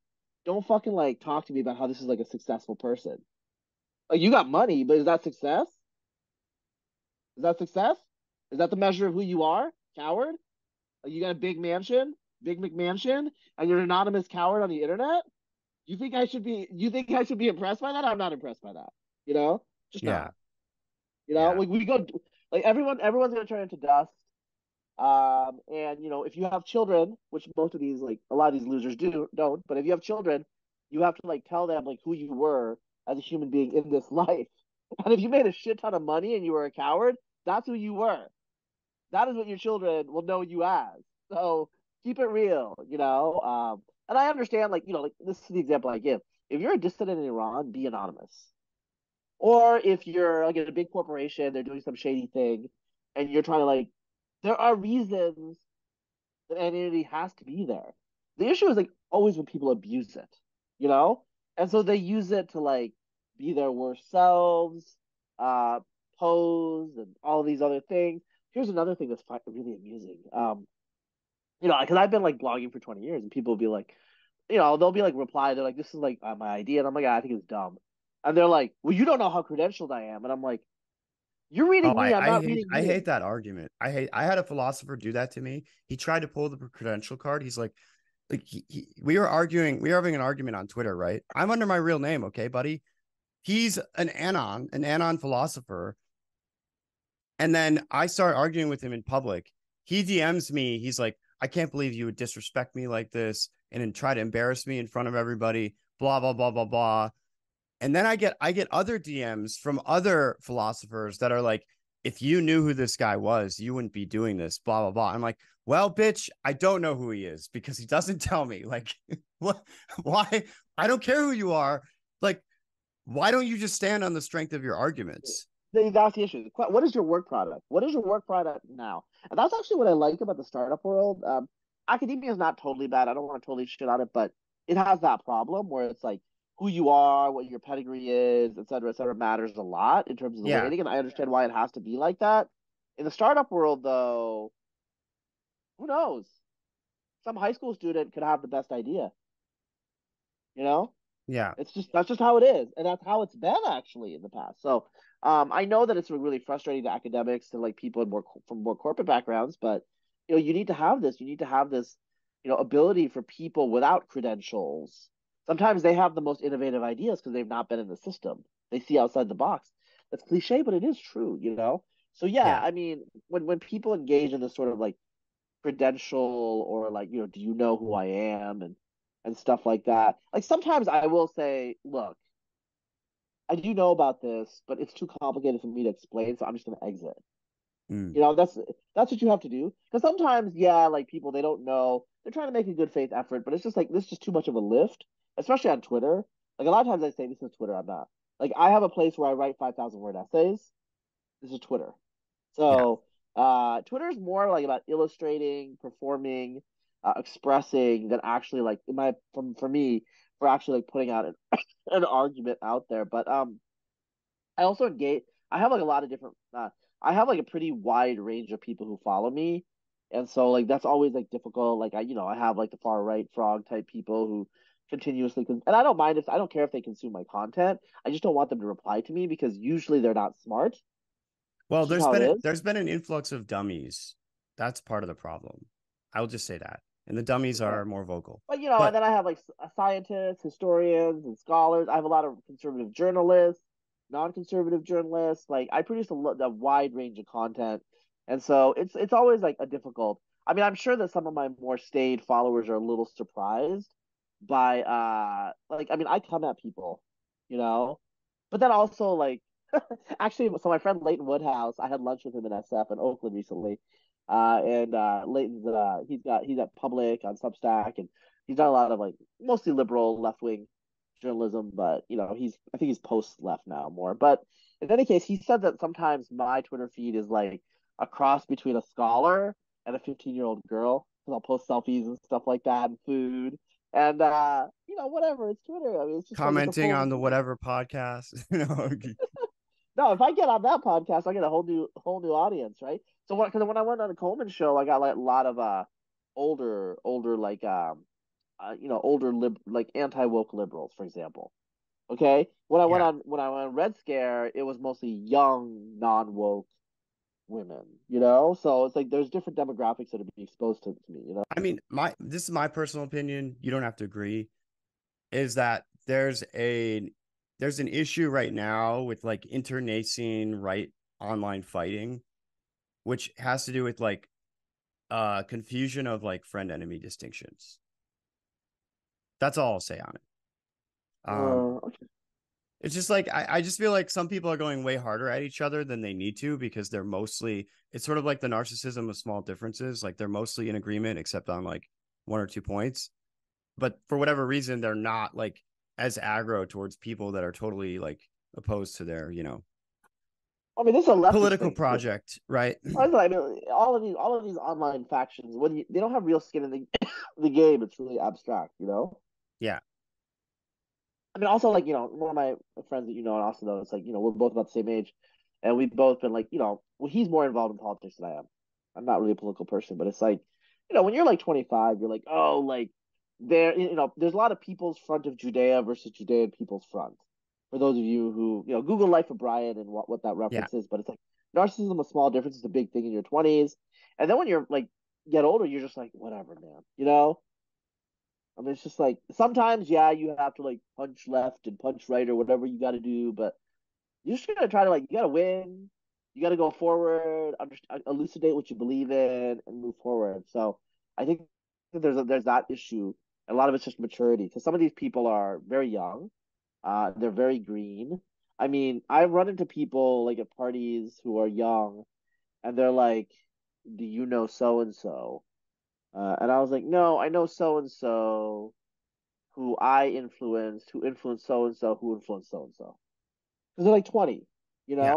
don't fucking like talk to me about how this is like a successful person. Like you got money, but is that success? Is that success? Is that the measure of who you are? Coward? You got a big mansion? Big McMansion? And you're an anonymous coward on the internet? You think I should be you think I should be impressed by that? I'm not impressed by that. You know? Just yeah. Not. You know, yeah. like we go like everyone everyone's gonna turn into dust. Um and you know, if you have children, which most of these like a lot of these losers do don't, but if you have children, you have to like tell them like who you were as a human being in this life. And if you made a shit ton of money and you were a coward, that's who you were. That is what your children will know you as. So keep it real, you know. Um, and I understand, like, you know, like this is the example I give. If you're a dissident in Iran, be anonymous. Or if you're like at a big corporation, they're doing some shady thing, and you're trying to like, there are reasons that anonymity has to be there. The issue is like always when people abuse it, you know, and so they use it to like. Be their worst selves, uh, pose, and all these other things. Here's another thing that's really amusing. Um, you know, because I've been like blogging for twenty years, and people will be like, you know, they'll be like reply, they're like, this is like uh, my idea, and I'm like, I think it's dumb. And they're like, well, you don't know how credentialed I am, and I'm like, you're reading oh, me, I, I'm I not hate, reading you. I hate that argument. I hate. I had a philosopher do that to me. He tried to pull the credential card. He's like, like he, he, we were arguing, we were having an argument on Twitter, right? I'm under my real name, okay, buddy. He's an anon, an anon philosopher. And then I start arguing with him in public. He D Ms me. He's like, I can't believe you would disrespect me like this and then try to embarrass me in front of everybody, blah, blah, blah, blah, blah. And then I get I get other D Ms from other philosophers that are like, if you knew who this guy was, you wouldn't be doing this, blah, blah, blah. I'm like, well, bitch, I don't know who he is because he doesn't tell me. Like, what? Why? I don't care who you are. Like, why don't you just stand on the strength of your arguments? That's the issue. What is your work product? What is your work product now? And that's actually what I like about the startup world. Um, academia is not totally bad. I don't want to totally shit on it, but it has that problem where it's like who you are, what your pedigree is, et cetera, et cetera, matters a lot in terms of the yeah. rating. And I understand why it has to be like that. In the startup world, though, who knows? Some high school student could have the best idea, you know? Yeah, it's just that's just how it is, and that's how it's been actually in the past. So, um, I know that it's really frustrating to academics and like people in more from more corporate backgrounds, but you know, you need to have this. You need to have this, you know, ability for people without credentials. Sometimes they have the most innovative ideas because they've not been in the system. They see outside the box. That's cliche, but it is true, you know. So yeah, yeah. I mean, when when people engage in this sort of like credential or like you know, do you know who I am and and stuff like that. Like sometimes I will say, look, I do know about this, but it's too complicated for me to explain, so I'm just going to exit. Mm. You know, that's that's what you have to do. Because sometimes, yeah, like people, they don't know. They're trying to make a good faith effort, but it's just like, this is just too much of a lift, especially on Twitter. Like a lot of times I say, this is Twitter, I'm not. Like I have a place where I write five thousand word essays. This is Twitter. So yeah. uh, Twitter is more like about illustrating, performing, Uh, expressing that actually like in my from for me for actually like putting out an, an argument out there. But um I also engage I have like a lot of different uh, I have like a pretty wide range of people who follow me, and so like that's always like difficult. Like I you know I have like the far right frog type people who continuously con- and I don't mind if I don't care if they consume my content. I just don't want them to reply to me because usually they're not smart. Well, there's been a, there's been an influx of dummies. That's part of the problem. I'll just say that. And the dummies are more vocal. But, you know, but, and then I have, like, scientists, historians, and scholars. I have a lot of conservative journalists, non-conservative journalists. Like, I produce a, a wide range of content. And so it's it's always, like, a difficult – I mean, I'm sure that some of my more staid followers are a little surprised by uh, – like, I mean, I come at people, you know. But then also, like, Actually, so my friend Leighton Woodhouse, I had lunch with him in S F in Oakland recently, uh, and uh, Leighton's uh, he's got he's at Public on Substack, and he's done a lot of like mostly liberal left wing journalism, but you know he's I think he's post left now more. But in any case, he said that sometimes my Twitter feed is like a cross between a scholar and a fifteen year old girl, because I'll post selfies and stuff like that and food. And, uh, you know, whatever. It's Twitter. I mean, it's just commenting like on the whatever podcast. No, no, if I get on that podcast, I get a whole new whole new audience, right? So what, because when I went on the Coleman show, I got like a lot of uh, older, older, like, um, uh, you know, older, lib- like anti-woke liberals, for example. Okay. When I yeah. went on when I went on Red Scare, it was mostly young, non-woke women, you know, so it's like there's different demographics that are being exposed to, to me, you know. I mean, my this is my personal opinion, you don't have to agree, is that there's a there's an issue right now with like internecine right online fighting, which has to do with like uh confusion of like friend enemy distinctions. That's all I'll say on it. Um uh, okay. It's just like, I, I just feel like some people are going way harder at each other than they need to, because they're mostly, it's sort of like the narcissism of small differences. Like they're mostly in agreement, except on like one or two points. But for whatever reason, they're not like as aggro towards people that are totally like opposed to their, you know, I mean, this is a political thing. Project, right? I mean, all of these, all of these online factions, when you, they don't have real skin in the, the game, it's really abstract, you know? Yeah. I mean, also, like, you know, one of my friends that you know and also know, it's like, you know, we're both about the same age, and we've both been, like, you know, well, he's more involved in politics than I am. I'm not really a political person, but it's like, you know, when you're, like, twenty-five, you're like, oh, like, there, you know, there's a lot of People's Front of Judea versus Judean People's Front. For those of you who, you know, Google Life of Brian and what, what that reference yeah. is, but it's like, narcissism of small difference is a big thing in your twenties. And then when you're, like, get older, you're just like, whatever, man, you know? I mean, it's just like sometimes, yeah, you have to like punch left and punch right or whatever you got to do, but you're just gonna try to like you got to win, you got to go forward, understand, elucidate what you believe in, and move forward. So I think that there's a, there's that issue. A lot of it's just maturity, because some of these people are very young, uh, they're very green. I mean, I run into people like at parties who are young, and they're like, "Do you know so and so?" Uh, and I was like, no, I know so-and-so who I influenced, who influenced so-and-so, who influenced so-and-so. Because they're like twenty, you know? Yeah.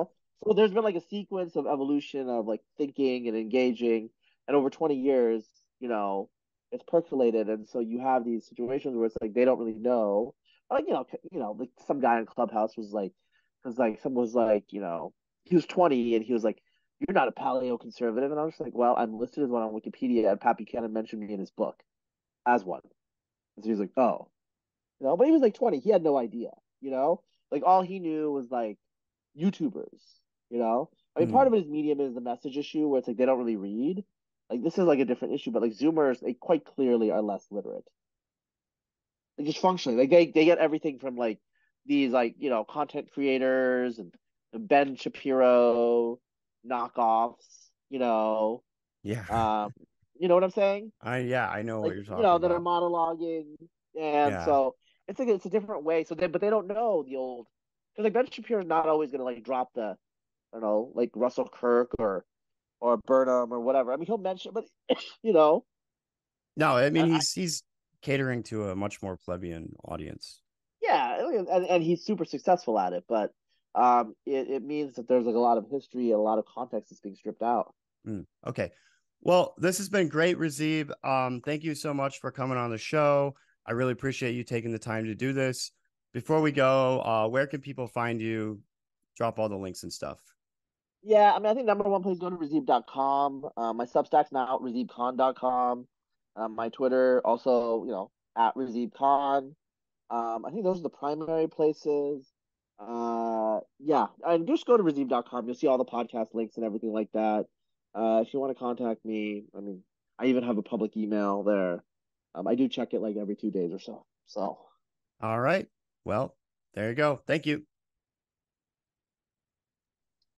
So there's been like a sequence of evolution of like thinking and engaging. And over twenty years, you know, it's percolated. And so you have these situations where it's like they don't really know. Like, you know, you know, like some guy in Clubhouse was like, was like, someone was like, you know, he was twenty and he was like, "You're not a paleoconservative," and I was just like, "Well, I'm listed as one on Wikipedia, and Pat Buchanan mentioned me in his book as one." And so he was like, "Oh, you know," but he was like twenty; he had no idea, you know. Like all he knew was like YouTubers, you know. I mean, mm. part of his medium is the message issue, where it's like they don't really read. Like this is like a different issue, but like Zoomers, they quite clearly are less literate. Like just functionally, like they they get everything from like these like you know content creators and, and Ben Shapiro knockoffs, you know, yeah, um, you know what I'm saying? I yeah, I know like, what you're talking. You know about. That are monologuing, and yeah. so it's like it's a different way. So they, but they don't know the old, because like Ben Shapiro's not always gonna like drop the, I don't know, like Russell Kirk or, or Burnham or whatever. I mean, he'll mention, but you know, no, I mean he's I, he's catering to a much more plebeian audience. Yeah, and and he's super successful at it, but. Um, it, it means that there's like a lot of history and a lot of context that's being stripped out. Mm, okay. Well, this has been great, Razib. Um, thank you so much for coming on the show. I really appreciate you taking the time to do this. Before we go, uh, where can people find you? Drop all the links and stuff. Yeah. I mean, I think number one, please go to razib dot com. Uh, my Substack's now at razib khan dot com. Uh, my Twitter also, you know, at razib khan. Um, I think those are the primary places. Uh yeah, and just go to razib dot com. You'll see all the podcast links and everything like that. Uh, if you want to contact me, I mean, I even have a public email there. Um, I do check it like every two days or so. So, all right. Well, there you go. Thank you.